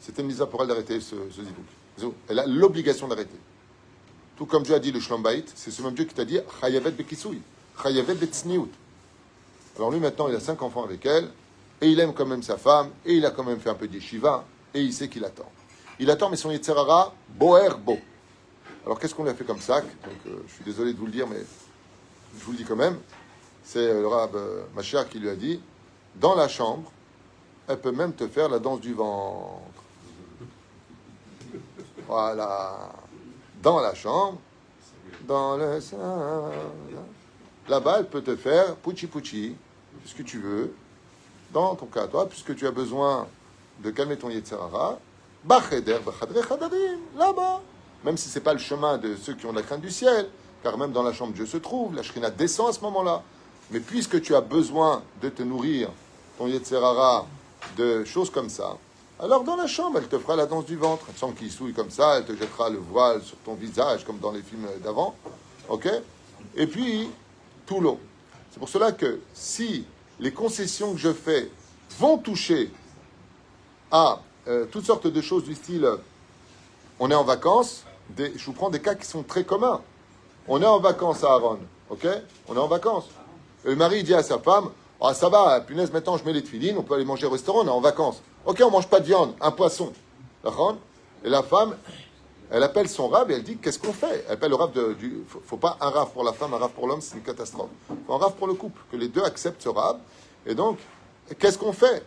c'était une mise à pour elle d'arrêter ce, ce zibouk. Elle a l'obligation d'arrêter. Tout comme Dieu a dit le Shlombaït, c'est ce même Dieu qui t'a dit Chayavet Bekissoui, Chayavet Betsniout. Alors lui maintenant, il a cinq enfants avec elle, et il aime quand même sa femme, et il a quand même fait un peu d'yeshiva, et il sait qu'il attend. Il attend, mais son Yetzer Hara, Boer Bo. Alors qu'est-ce qu'on lui a fait comme sac? Donc, euh, je suis désolé de vous le dire, mais je vous le dis quand même. C'est euh, le Rav euh, Machar qui lui a dit, dans la chambre, elle peut même te faire la danse du ventre. Voilà. Dans la chambre, dans le sein, là-bas, elle peut te faire pouchi pouchi, ce que tu veux, dans ton cas, toi, puisque tu as besoin de calmer ton Yetzirara, Bacheder, Bachadre Chadarim, là-bas. Même si ce n'est pas le chemin de ceux qui ont de la crainte du ciel, car même dans la chambre Dieu se trouve, la Shrina descend à ce moment-là. Mais puisque tu as besoin de te nourrir, ton Yetzirara, de choses comme ça, alors dans la chambre, elle te fera la danse du ventre, sans qu'il souille comme ça, elle te jettera le voile sur ton visage, comme dans les films d'avant, ok? Et puis, tout l'eau. C'est pour cela que si les concessions que je fais vont toucher à euh, toutes sortes de choses du style, on est en vacances, des, je vous prends des cas qui sont très communs. On est en vacances à Aaron, ok? On est en vacances. Et le mari dit à sa femme, « Ah, ça va, punaise, maintenant je mets les tefilines, on peut aller manger au restaurant, on est en vacances. » Ok, on ne mange pas de viande, un poisson. Et la femme, elle appelle son rab et elle dit, qu'est-ce qu'on fait? Elle appelle le rab de, du... Faut, faut pas un rab pour la femme, un rab pour l'homme, c'est une catastrophe. Faut un rab pour le couple, que les deux acceptent ce rab. Et donc, qu'est-ce qu'on fait?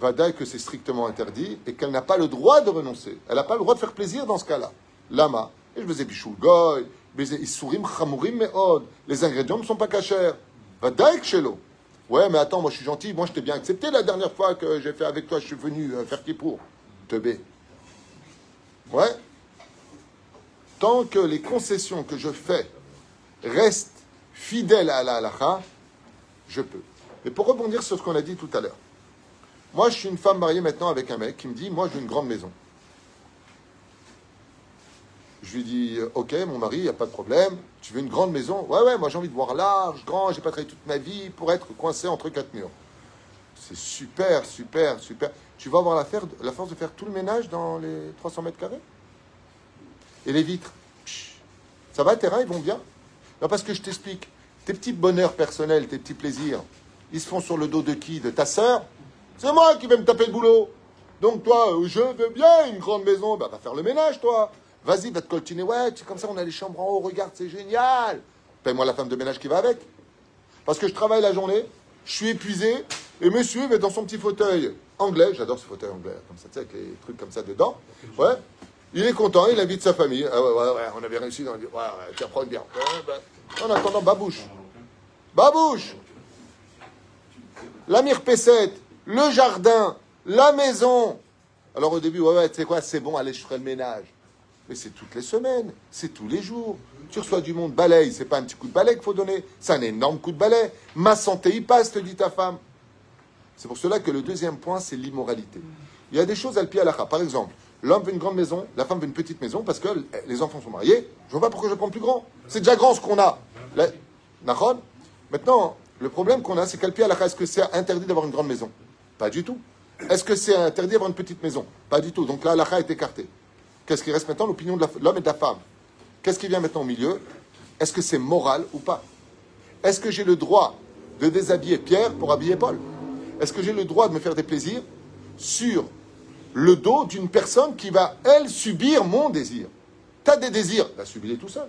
Vadaï que c'est strictement interdit et qu'elle n'a pas le droit de renoncer. Elle n'a pas le droit de faire plaisir dans ce cas-là. Lama. Et je faisais bichou goy, issourim chamourim meod. Les ingrédients ne sont pas cachers. Vadaï que chez l'eau. Ouais, mais attends, moi je suis gentil, moi je t'ai bien accepté la dernière fois que j'ai fait avec toi, je suis venu faire qui pour te bé. Ouais. Tant que les concessions que je fais restent fidèles à la halakha, je peux. Mais pour rebondir sur ce qu'on a dit tout à l'heure, moi je suis une femme mariée maintenant avec un mec qui me dit, moi j'ai une grande maison. Je lui dis, ok, mon mari, il n'y a pas de problème, tu veux une grande maison? Ouais, ouais, moi j'ai envie de voir large, grand, j'ai pas travaillé toute ma vie pour être coincé entre quatre murs. C'est super, super, super. Tu vas avoir la, faire, la force de faire tout le ménage dans les trois cents mètres carrés? Et les vitres? Ça va, terrain, ils vont bien? Non, parce que je t'explique, tes petits bonheurs personnels, tes petits plaisirs, ils se font sur le dos de qui? De ta sœur? C'est moi qui vais me taper le boulot. Donc toi, je veux bien une grande maison, bah va faire le ménage, toi. Vas-y, va te coltiner. Ouais, c'est comme ça, on a les chambres en haut. Regarde, c'est génial. Paye-moi la femme de ménage qui va avec. Parce que je travaille la journée, je suis épuisé, et monsieur met dans son petit fauteuil anglais. J'adore ce fauteuil anglais, comme ça, tu sais, avec les trucs comme ça dedans. Ouais. Il est content, il invite sa famille. Ah ouais, ouais, ouais, on avait réussi dans le. Ouais, ouais, tiens, prends une bière. Ouais, bah. En attendant, babouche. Babouche. La mire P sept, le jardin, la maison. Alors au début, ouais, ouais, tu sais quoi, c'est bon, allez, je ferai le ménage. Mais c'est toutes les semaines, c'est tous les jours. Tu reçois du monde, balaye, c'est pas un petit coup de balai qu'il faut donner, c'est un énorme coup de balai. Ma santé y passe, te dit ta femme. C'est pour cela que le deuxième point, c'est l'immoralité. Il y a des choses à le pied à la halakha. Par exemple, l'homme veut une grande maison, la femme veut une petite maison parce que les enfants sont mariés. Je vois pas pourquoi je prends plus grand. C'est déjà grand ce qu'on a. La... Maintenant, le problème qu'on a, c'est qu'à le pied à la halakha, est-ce que c'est interdit d'avoir une grande maison? Pas du tout. Est-ce que c'est interdit d'avoir une petite maison? Pas du tout. Donc là, la halakha est écartée. Qu'est-ce qui reste maintenant? L'opinion de l'homme et de la femme. Qu'est-ce qui vient maintenant au milieu? Est-ce que c'est moral ou pas? Est-ce que j'ai le droit de déshabiller Pierre pour habiller Paul? Est-ce que j'ai le droit de me faire des plaisirs sur le dos d'une personne qui va, elle, subir mon désir? T'as des désirs, bah, subis-les tout seul.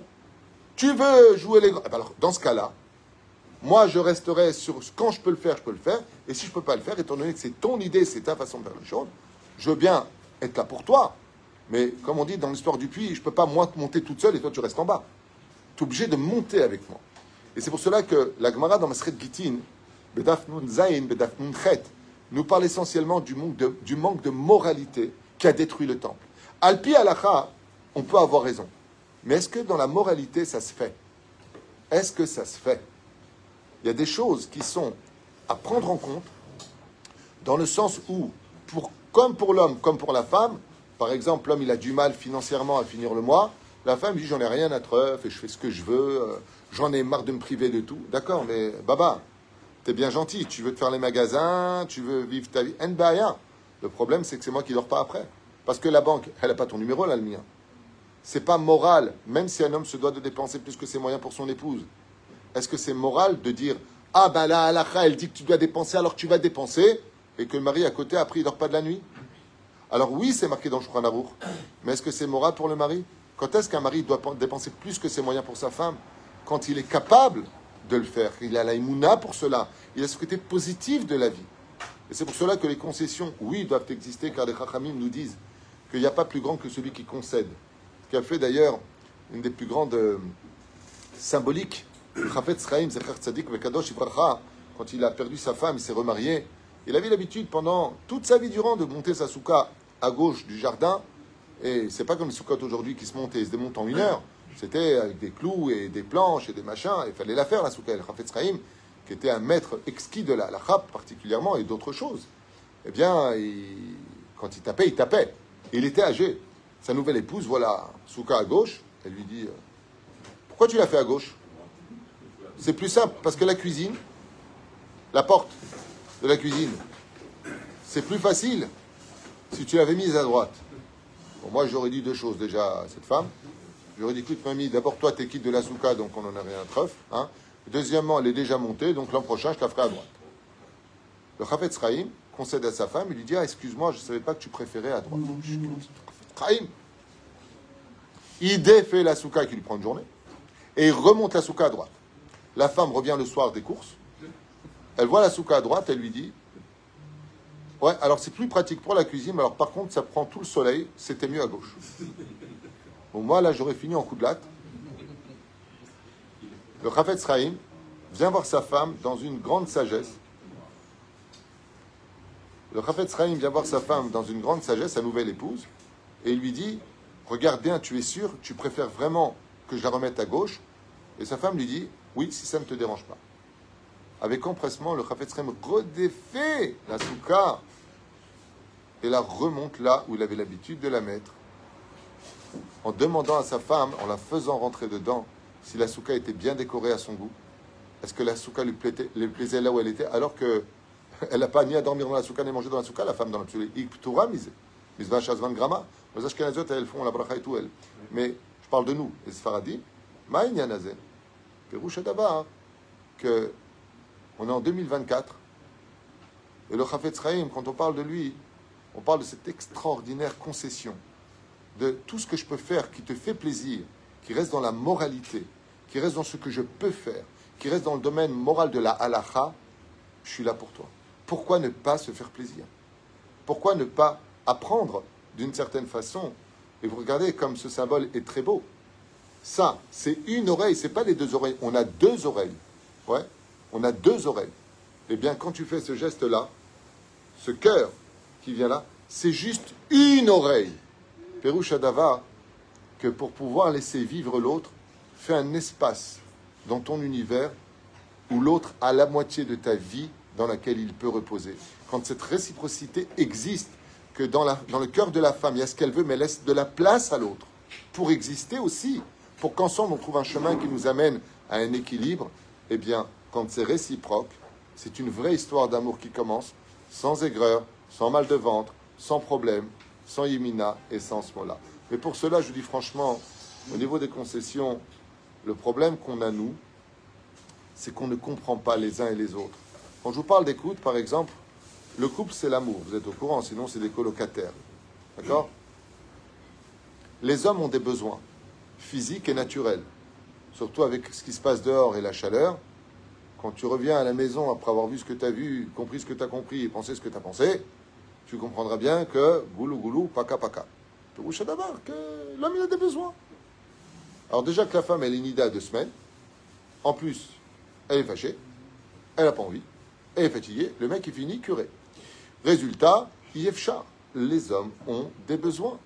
Tu veux jouer les... Eh ben alors, dans ce cas-là, moi, je resterai sur... Quand je peux le faire, je peux le faire. Et si je ne peux pas le faire, étant donné que c'est ton idée, c'est ta façon de faire les choses, je veux bien être là pour toi. Mais comme on dit dans l'histoire du puits, je ne peux pas moi te monter toute seule et toi tu restes en bas. Tu es obligé de monter avec moi. Et c'est pour cela que la Gemara dans Maseret Gitin, Bedaf Nun Zayin, Bedaf Nun Chet, nous parle essentiellement du manque, de, du manque de moralité qui a détruit le temple. Al-Pi Halakha, on peut avoir raison. Mais est-ce que dans la moralité ça se fait? Est-ce que ça se fait? Il y a des choses qui sont à prendre en compte dans le sens où, pour, comme pour l'homme, comme pour la femme, par exemple, l'homme, il a du mal financièrement à finir le mois. La femme dit, j'en ai rien à treuf et je fais ce que je veux. Euh, j'en ai marre de me priver de tout. D'accord, mais baba, t'es bien gentil. Tu veux te faire les magasins, tu veux vivre ta vie. N'baya. Le problème, c'est que c'est moi qui ne dors pas après. Parce que la banque, elle n'a pas ton numéro, elle a le mien. C'est pas moral, même si un homme se doit de dépenser plus que ses moyens pour son épouse. Est-ce que c'est moral de dire, ah ben la halakha, elle dit que tu dois dépenser, alors tu vas dépenser, et que le mari à côté, après, il ne dort pas de la nuit? Alors oui, c'est marqué dans Shulchan Aruch, mais est-ce que c'est moral pour le mari? Quand est-ce qu'un mari doit dépenser plus que ses moyens pour sa femme? Quand il est capable de le faire. Il a la Emouna pour cela. Il a ce côté positif de la vie. Et c'est pour cela que les concessions, oui, doivent exister, car les Chachamim nous disent qu'il n'y a pas plus grand que celui qui concède. Ce qui a fait d'ailleurs une des plus grandes symboliques. Le Chafetz Chaim, Zecher Tzadik Vekadosh Ivracha, quand il a perdu sa femme, il s'est remarié. Il avait l'habitude pendant toute sa vie durant de monter sa souka à gauche du jardin. Et c'est pas comme les soukottes aujourd'hui qui se montent et se démontent en une heure. C'était avec des clous et des planches et des machins. Il fallait la faire, la souka. El Chafetz Chaim, qui était un maître exquis de la, la chape particulièrement et d'autres choses, eh bien, il, quand il tapait, il tapait. Et il était âgé. Sa nouvelle épouse, voilà, souka à gauche. Elle lui dit, « Pourquoi tu l'as fait à gauche ?» C'est plus simple, parce que la cuisine, la porte de la cuisine, c'est plus facile si tu l'avais mise à droite. Bon, moi, j'aurais dit deux choses déjà à cette femme. J'aurais dit, écoute, mamie, d'abord, toi, t'es quitte de la souka, donc on en avait un trèfle. Hein. Deuxièmement, elle est déjà montée, donc l'an prochain, je la ferai à droite. Le Chafetz Chaim concède à sa femme, il lui dit, ah, excuse-moi, je ne savais pas que tu préférais à droite. Chaim. Il défait la souka qui lui prend une journée, et il remonte la souka à droite. La femme revient le soir des courses, elle voit la souka à droite, elle lui dit, ouais, alors c'est plus pratique pour la cuisine, mais alors par contre, ça prend tout le soleil, c'était mieux à gauche. Bon, moi, là, j'aurais fini en coup de latte. Le Chafetz Chaim vient voir sa femme dans une grande sagesse. Le Chafetz Chaim vient voir sa femme dans une grande sagesse, sa nouvelle épouse, et il lui dit, regarde bien, tu es sûr, tu préfères vraiment que je la remette à gauche? Et sa femme lui dit, oui, si ça ne te dérange pas. Avec empressement, le Chafetz Chaim redéfait la souka et la remonte là où il avait l'habitude de la mettre, en demandant à sa femme, en la faisant rentrer dedans, si la souka était bien décorée à son goût. Est-ce que la souka lui, lui plaisait là où elle était, alors qu'elle n'a pas ni à dormir dans la souka, ni à manger dans la souka, la femme dans l'absolu. Ikptura mise, mise vingt grammes. Les Ashkenazot, elles font la bracha et tout, elles. Mais je parle de nous, les Sfaradim. Maïnia Nazé, Pérouche d'abord, que on est en deux mille vingt-quatre, et le Chafetz Chaim, quand on parle de lui, on parle de cette extraordinaire concession, de tout ce que je peux faire qui te fait plaisir, qui reste dans la moralité, qui reste dans ce que je peux faire, qui reste dans le domaine moral de la halakha, je suis là pour toi. Pourquoi ne pas se faire plaisir? Pourquoi ne pas apprendre d'une certaine façon? Et vous regardez comme ce symbole est très beau. Ça, c'est une oreille, c'est pas les deux oreilles. On a deux oreilles. Ouais, on a deux oreilles. Eh bien, quand tu fais ce geste-là, ce cœur qui vient là, c'est juste une oreille. Pérouche Adava, que pour pouvoir laisser vivre l'autre, fais un espace dans ton univers où l'autre a la moitié de ta vie dans laquelle il peut reposer. Quand cette réciprocité existe, que dans, la, dans le cœur de la femme, il y a ce qu'elle veut, mais laisse de la place à l'autre pour exister aussi, pour qu'ensemble on trouve un chemin qui nous amène à un équilibre. Eh bien, quand c'est réciproque, c'est une vraie histoire d'amour qui commence, sans aigreur, sans mal de ventre, sans problème, sans yemina et sans smola. Mais pour cela, je vous dis franchement, au niveau des concessions, le problème qu'on a, nous, c'est qu'on ne comprend pas les uns et les autres. Quand je vous parle d'écoute, par exemple, le couple, c'est l'amour. Vous êtes au courant, sinon c'est des colocataires. D'accord ? Les hommes ont des besoins physiques et naturels. Surtout avec ce qui se passe dehors et la chaleur. Quand tu reviens à la maison après avoir vu ce que tu as vu, compris ce que tu as compris et pensé ce que tu as pensé, tu comprendras bien que goulou goulou, paka paka. D'abord, que l'homme, il a des besoins. Alors déjà que la femme, elle est nida deux semaines, en plus, elle est fâchée, elle n'a pas envie, elle est fatiguée, le mec, il finit curé. Résultat, Yefchar, les hommes ont des besoins.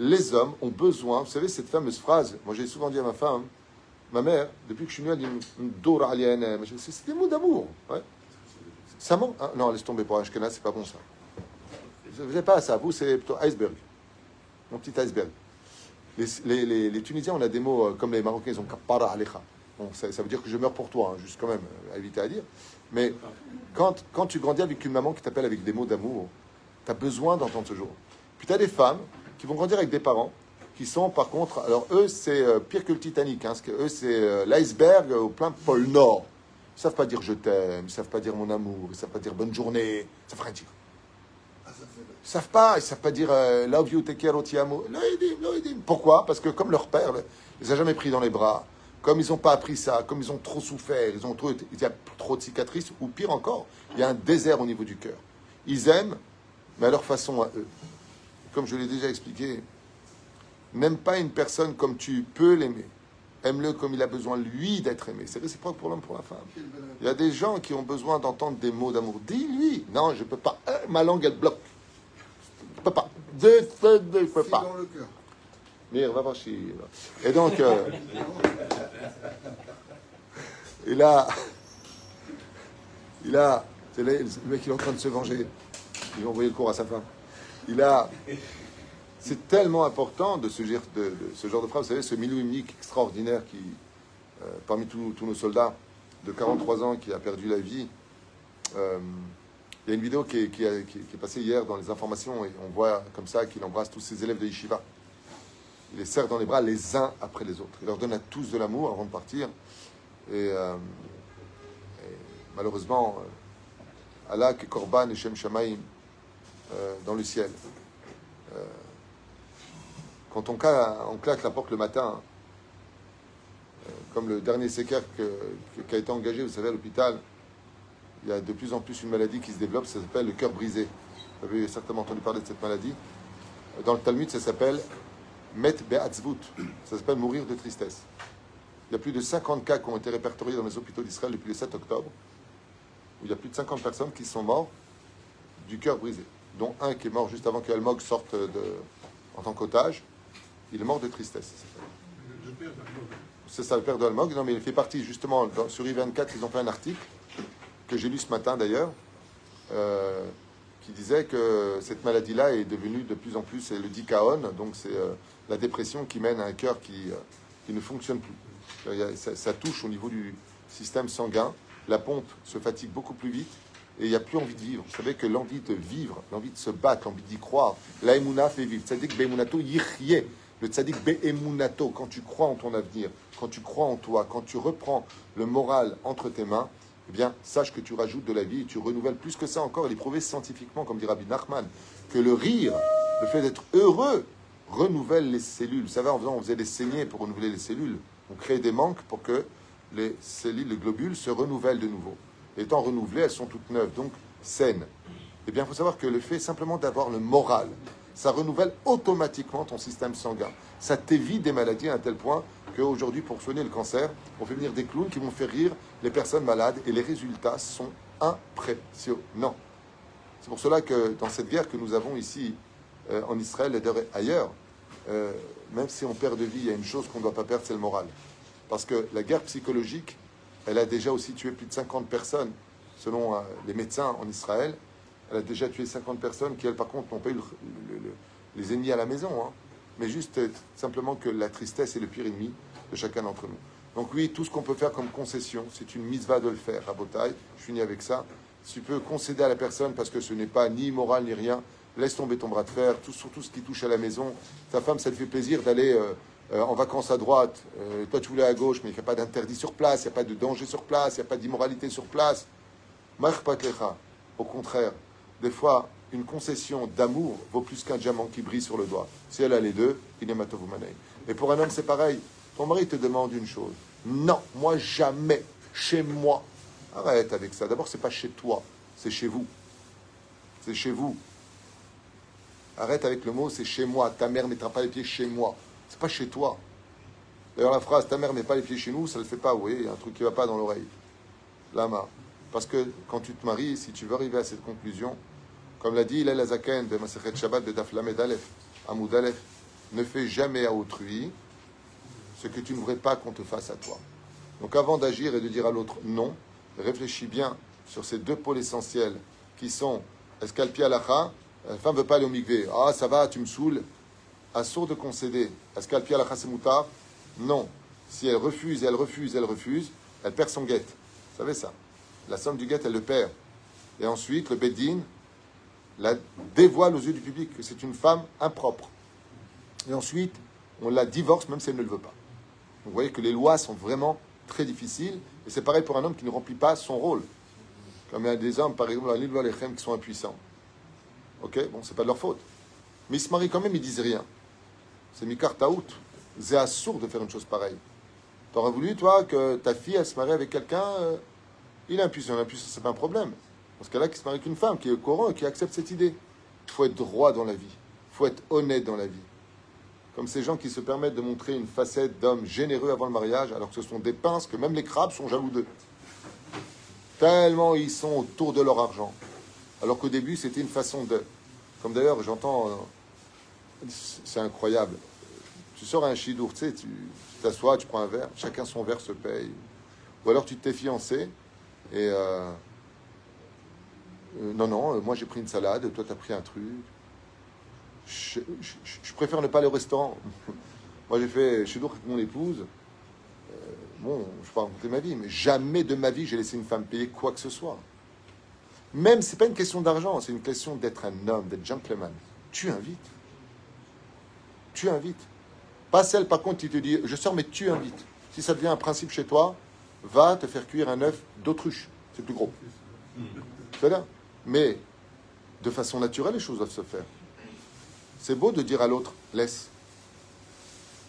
Les hommes ont besoin, vous savez, cette fameuse phrase, moi j'ai souvent dit à ma femme, ma mère, depuis que je suis née, elle dit, c'est des mots d'amour. Ouais. Ça manque, hein? Non, laisse tomber pour un Ashkenaz, c'est pas bon ça. Vous n'avez pas ça, vous, c'est plutôt iceberg. Mon petit iceberg. Les, les, les, les Tunisiens, on a des mots euh, comme les Marocains, ils ont kapara alecha. Bon, ça, ça veut dire que je meurs pour toi, hein, juste quand même, à éviter à dire. Mais quand, quand tu grandis avec une maman qui t'appelle avec des mots d'amour, tu as besoin d'entendre ce jour. Puis tu as des femmes qui vont grandir avec des parents qui sont, par contre, alors eux, c'est euh, pire que le Titanic. Hein, parce que eux, c'est euh, l'iceberg au plein pôle Nord. Ils ne savent pas dire je t'aime, ils ne savent pas dire mon amour, ils ne savent pas dire bonne journée, ça ne fait rien dire. Ils savent pas, ils savent pas dire euh, love you, take care, te amo. Pourquoi? Parce que comme leur père ne les a jamais pris dans les bras, comme ils n'ont pas appris ça, comme ils ont trop souffert, ils ont trop, il y a trop de cicatrices, ou pire encore, il y a un désert au niveau du cœur. Ils aiment, mais à leur façon à eux. Comme je l'ai déjà expliqué, n'aime pas une personne comme tu peux l'aimer. Aime-le comme il a besoin, lui, d'être aimé. C'est réciproque pour l'homme, pour la femme. Il y a des gens qui ont besoin d'entendre des mots d'amour. Dis-lui, non, je ne peux pas. Euh, ma langue, elle bloque. Je ne peux pas. Je ne peux pas. Dans le cœur. Meir, va voir chier. Et donc, euh, il a... Il a... C'est le mec qui est en train de se venger. Il va envoyer le cours à sa femme. Il a... C'est tellement important de ce, de, de ce genre de phrase. Vous savez, ce Milou Imnik extraordinaire qui, euh, parmi tous nos soldats de quarante-trois ans qui a perdu la vie, euh, il y a une vidéo qui est, qui, a, qui est passée hier dans les informations et on voit comme ça qu'il embrasse tous ses élèves de Yeshiva. Il les serre dans les bras les uns après les autres. Il leur donne à tous de l'amour avant de partir. Et, euh, et malheureusement, Allah qui Korban et Shem Shamaim euh, dans le ciel. Euh, Quand on claque la porte le matin, euh, comme le dernier séquer qui a été engagé, vous savez, à l'hôpital, il y a de plus en plus une maladie qui se développe, ça s'appelle le cœur brisé. Vous avez certainement entendu parler de cette maladie. Dans le Talmud, ça s'appelle Met Be'atzvut, ça s'appelle mourir de tristesse. Il y a plus de cinquante cas qui ont été répertoriés dans les hôpitaux d'Israël depuis le sept octobre, où il y a plus de cinquante personnes qui sont mortes du cœur brisé, dont un qui est mort juste avant que Almog sorte de, en tant qu'otage. Il est mort de tristesse. C'est ça, le père de Almog. Non, mais il fait partie, justement, dans, sur I vingt-quatre, ils ont fait un article, que j'ai lu ce matin d'ailleurs, euh, qui disait que cette maladie-là est devenue de plus en plus, c'est le dikaon, donc c'est euh, la dépression qui mène à un cœur qui, euh, qui ne fonctionne plus. Ça, ça touche au niveau du système sanguin, la pompe se fatigue beaucoup plus vite, et il n'y a plus envie de vivre. Vous savez que l'envie de vivre, l'envie de se battre, l'envie d'y croire, la Emouna fait vivre. Ça dit que Be'emunato yichye. Le tzaddik be'emunato, quand tu crois en ton avenir, quand tu crois en toi, quand tu reprends le moral entre tes mains, eh bien, sache que tu rajoutes de la vie et tu renouvelles plus que ça encore. Il est prouvé scientifiquement, comme dit Rabbi Nachman, que le rire, le fait d'être heureux, renouvelle les cellules. Vous savez, en faisant, on faisait des saignées pour renouveler les cellules. On crée des manques pour que les cellules, les globules, se renouvellent de nouveau. Et étant renouvelées, elles sont toutes neuves, donc saines. Eh bien, il faut savoir que le fait simplement d'avoir le moral, ça renouvelle automatiquement ton système sanguin. Ça t'évite des maladies à un tel point qu'aujourd'hui, pour soigner le cancer, on fait venir des clowns qui vont faire rire les personnes malades et les résultats sont impressionnants. C'est pour cela que dans cette guerre que nous avons ici, euh, en Israël et ailleurs, euh, même si on perd de vie, il y a une chose qu'on ne doit pas perdre, c'est le moral. Parce que la guerre psychologique, elle a déjà aussi tué plus de cinquante personnes, selon euh, les médecins en Israël. Elle a déjà tué cinquante personnes qui, elles, par contre, n'ont pas eu le, le, le, les ennemis à la maison. Hein. Mais juste euh, simplement que la tristesse est le pire ennemi de chacun d'entre nous. Donc oui, tout ce qu'on peut faire comme concession, c'est une mitzvah de le faire. À Botaï, je finis avec ça. Si tu peux concéder à la personne parce que ce n'est pas ni immoral ni rien, laisse tomber ton bras de fer, tout, surtout ce qui touche à la maison. Ta femme, ça te fait plaisir d'aller euh, euh, en vacances à droite. Euh, toi, tu voulais à gauche, mais il n'y a pas d'interdit sur place, il n'y a pas de danger sur place, il n'y a pas d'immoralité sur place. Au contraire. Des fois, une concession d'amour vaut plus qu'un diamant qui brille sur le doigt. Si elle a les deux, il est matovumanei. Et pour un homme, c'est pareil. Ton mari te demande une chose. Non, moi jamais, chez moi. Arrête avec ça. D'abord, c'est pas chez toi, c'est chez vous. C'est chez vous. Arrête avec le mot, c'est chez moi. Ta mère ne mettra pas les pieds chez moi. C'est pas chez toi. D'ailleurs, la phrase, ta mère ne met pas les pieds chez nous, ça ne le fait pas. Vous voyez, il y a un truc qui ne va pas dans l'oreille. Lama. Parce que quand tu te maries, si tu veux arriver à cette conclusion, comme l'a dit Hillel HaZaken de Masechet Shabbat de Daf Lamed Aleph, Amoud Aleph, ne fais jamais à autrui ce que tu ne voudrais pas qu'on te fasse à toi. Donc avant d'agir et de dire à l'autre non, réfléchis bien sur ces deux pôles essentiels qui sont est-ce qu'à l'Pialacha, la femme ne veut pas aller au Mikveh. Ah, ça va, tu me saoules. Assour de concéder. Est-ce qu'à l'Pialacha, c'est moutard? Non. Si elle refuse, elle refuse, elle refuse, elle perd son guette. Vous savez ça? La somme du guet, elle le perd. Et ensuite, le Bédine la dévoile aux yeux du public que c'est une femme impropre. Et ensuite, on la divorce même si elle ne le veut pas. Donc, vous voyez que les lois sont vraiment très difficiles. Et c'est pareil pour un homme qui ne remplit pas son rôle. Comme il y a des hommes, par exemple, à l'île Valéchem, qui sont impuissants. Ok, bon, c'est pas de leur faute. Mais ils se marient quand même, ils disent rien. C'est Mikar Taout. C'est assourd de faire une chose pareille. T'aurais voulu, toi, que ta fille, elle se marie avec quelqu'un. Euh, Il est impuissant, l'impuissance, c'est pas un problème. Dans ce cas-là, qui se marie avec une femme, qui est au courant et qui accepte cette idée. Il faut être droit dans la vie. Il faut être honnête dans la vie. comme ces gens qui se permettent de montrer une facette d'homme généreux avant le mariage, alors que ce sont des pinces que même les crabes sont jaloux d'eux. Tellement ils sont autour de leur argent. Alors qu'au début, c'était une façon de... Comme d'ailleurs, j'entends... C'est incroyable. Tu sors à un chidour, tu sais, tu t'assois, tu prends un verre, chacun son verre se paye. Ou alors tu t'es fiancé, et... Euh, euh, non, non, euh, moi j'ai pris une salade, toi t'as pris un truc. Je, je, je préfère ne pas aller au restaurant. Moi j'ai fait chidour avec mon épouse. Euh, bon, je peux raconter ma vie, mais jamais de ma vie j'ai laissé une femme payer quoi que ce soit. Même, c'est pas une question d'argent, c'est une question d'être un homme, d'être gentleman. Tu invites. Tu invites. Pas celle, par contre, qui te dit, je sors, mais tu invites. Si ça devient un principe chez toi, va te faire cuire un œuf d'autruche. C'est plus gros. C'est-à-dire, mais de façon naturelle, les choses doivent se faire. C'est beau de dire à l'autre, laisse.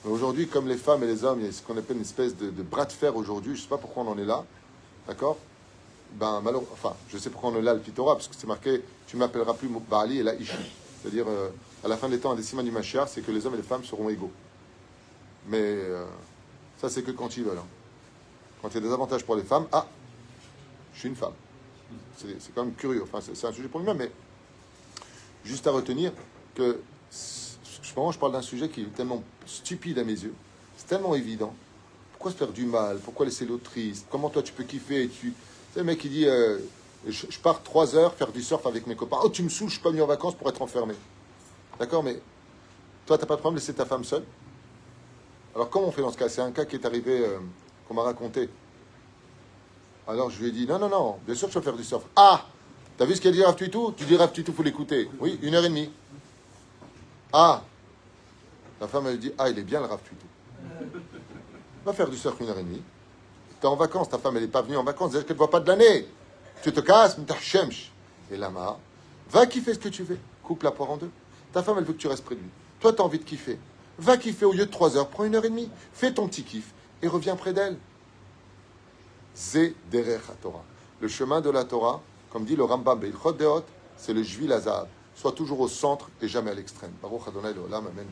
Mais aujourd'hui, comme les femmes et les hommes, il y a ce qu'on appelle une espèce de, de bras de fer aujourd'hui. Je ne sais pas pourquoi on en est là. D'accord ? Ben, malheureusement, enfin, je sais pourquoi on est là, le Pitora, parce que c'est marqué, tu ne m'appelleras plus Baali et la Ishi. C'est-à-dire, euh, à la fin des temps, un des siman du Mashiach, c'est que les hommes et les femmes seront égaux. Mais euh, ça, c'est que quand ils veulent. Hein. Quand il y a des avantages pour les femmes, ah, je suis une femme. C'est, c'est quand même curieux. Enfin, c'est, c'est un sujet pour lui-même, mais juste à retenir que, souvent, je parle d'un sujet qui est tellement stupide à mes yeux, c'est tellement évident. Pourquoi se faire du mal? Pourquoi laisser l'autre triste? Comment toi, tu peux kiffer et tu... C'est le mec qui dit euh, je, je pars trois heures faire du surf avec mes copains. Oh, tu me saoules, je ne suis pas venu en vacances pour être enfermé. D'accord, mais toi, tu n'as pas de problème de laisser ta femme seule. Alors, comment on fait dans ce cas? C'est un cas qui est arrivé, euh, qu'on m'a raconté. Alors, je lui ai dit non, non, non, bien sûr que je peux faire du surf. Ah, tu as vu ce qu'il a dit Rav Tuitou? Tu dis Rav Tuitou, il faut l'écouter. Oui, une heure et demie. Ah, la femme, elle dit ah, il est bien le Rav Tuitou. Va faire du surf une heure et demie. T'es en vacances, ta femme, elle n'est pas venue en vacances, elle ne te voit pas de l'année. Tu te casses, et lama, va kiffer ce que tu veux. Coupe la poire en deux. Ta femme, elle veut que tu restes près de lui. Toi, tu as envie de kiffer. Va kiffer au lieu de trois heures, prends une heure et demie, fais ton petit kiff et reviens près d'elle. Zé derech ha Torah. Le chemin de la Torah, comme dit le Rambam Beilchot Deot, c'est le Jvi Lazar. Sois toujours au centre et jamais à l'extrême. Baruch Adonai Leolam, Amen.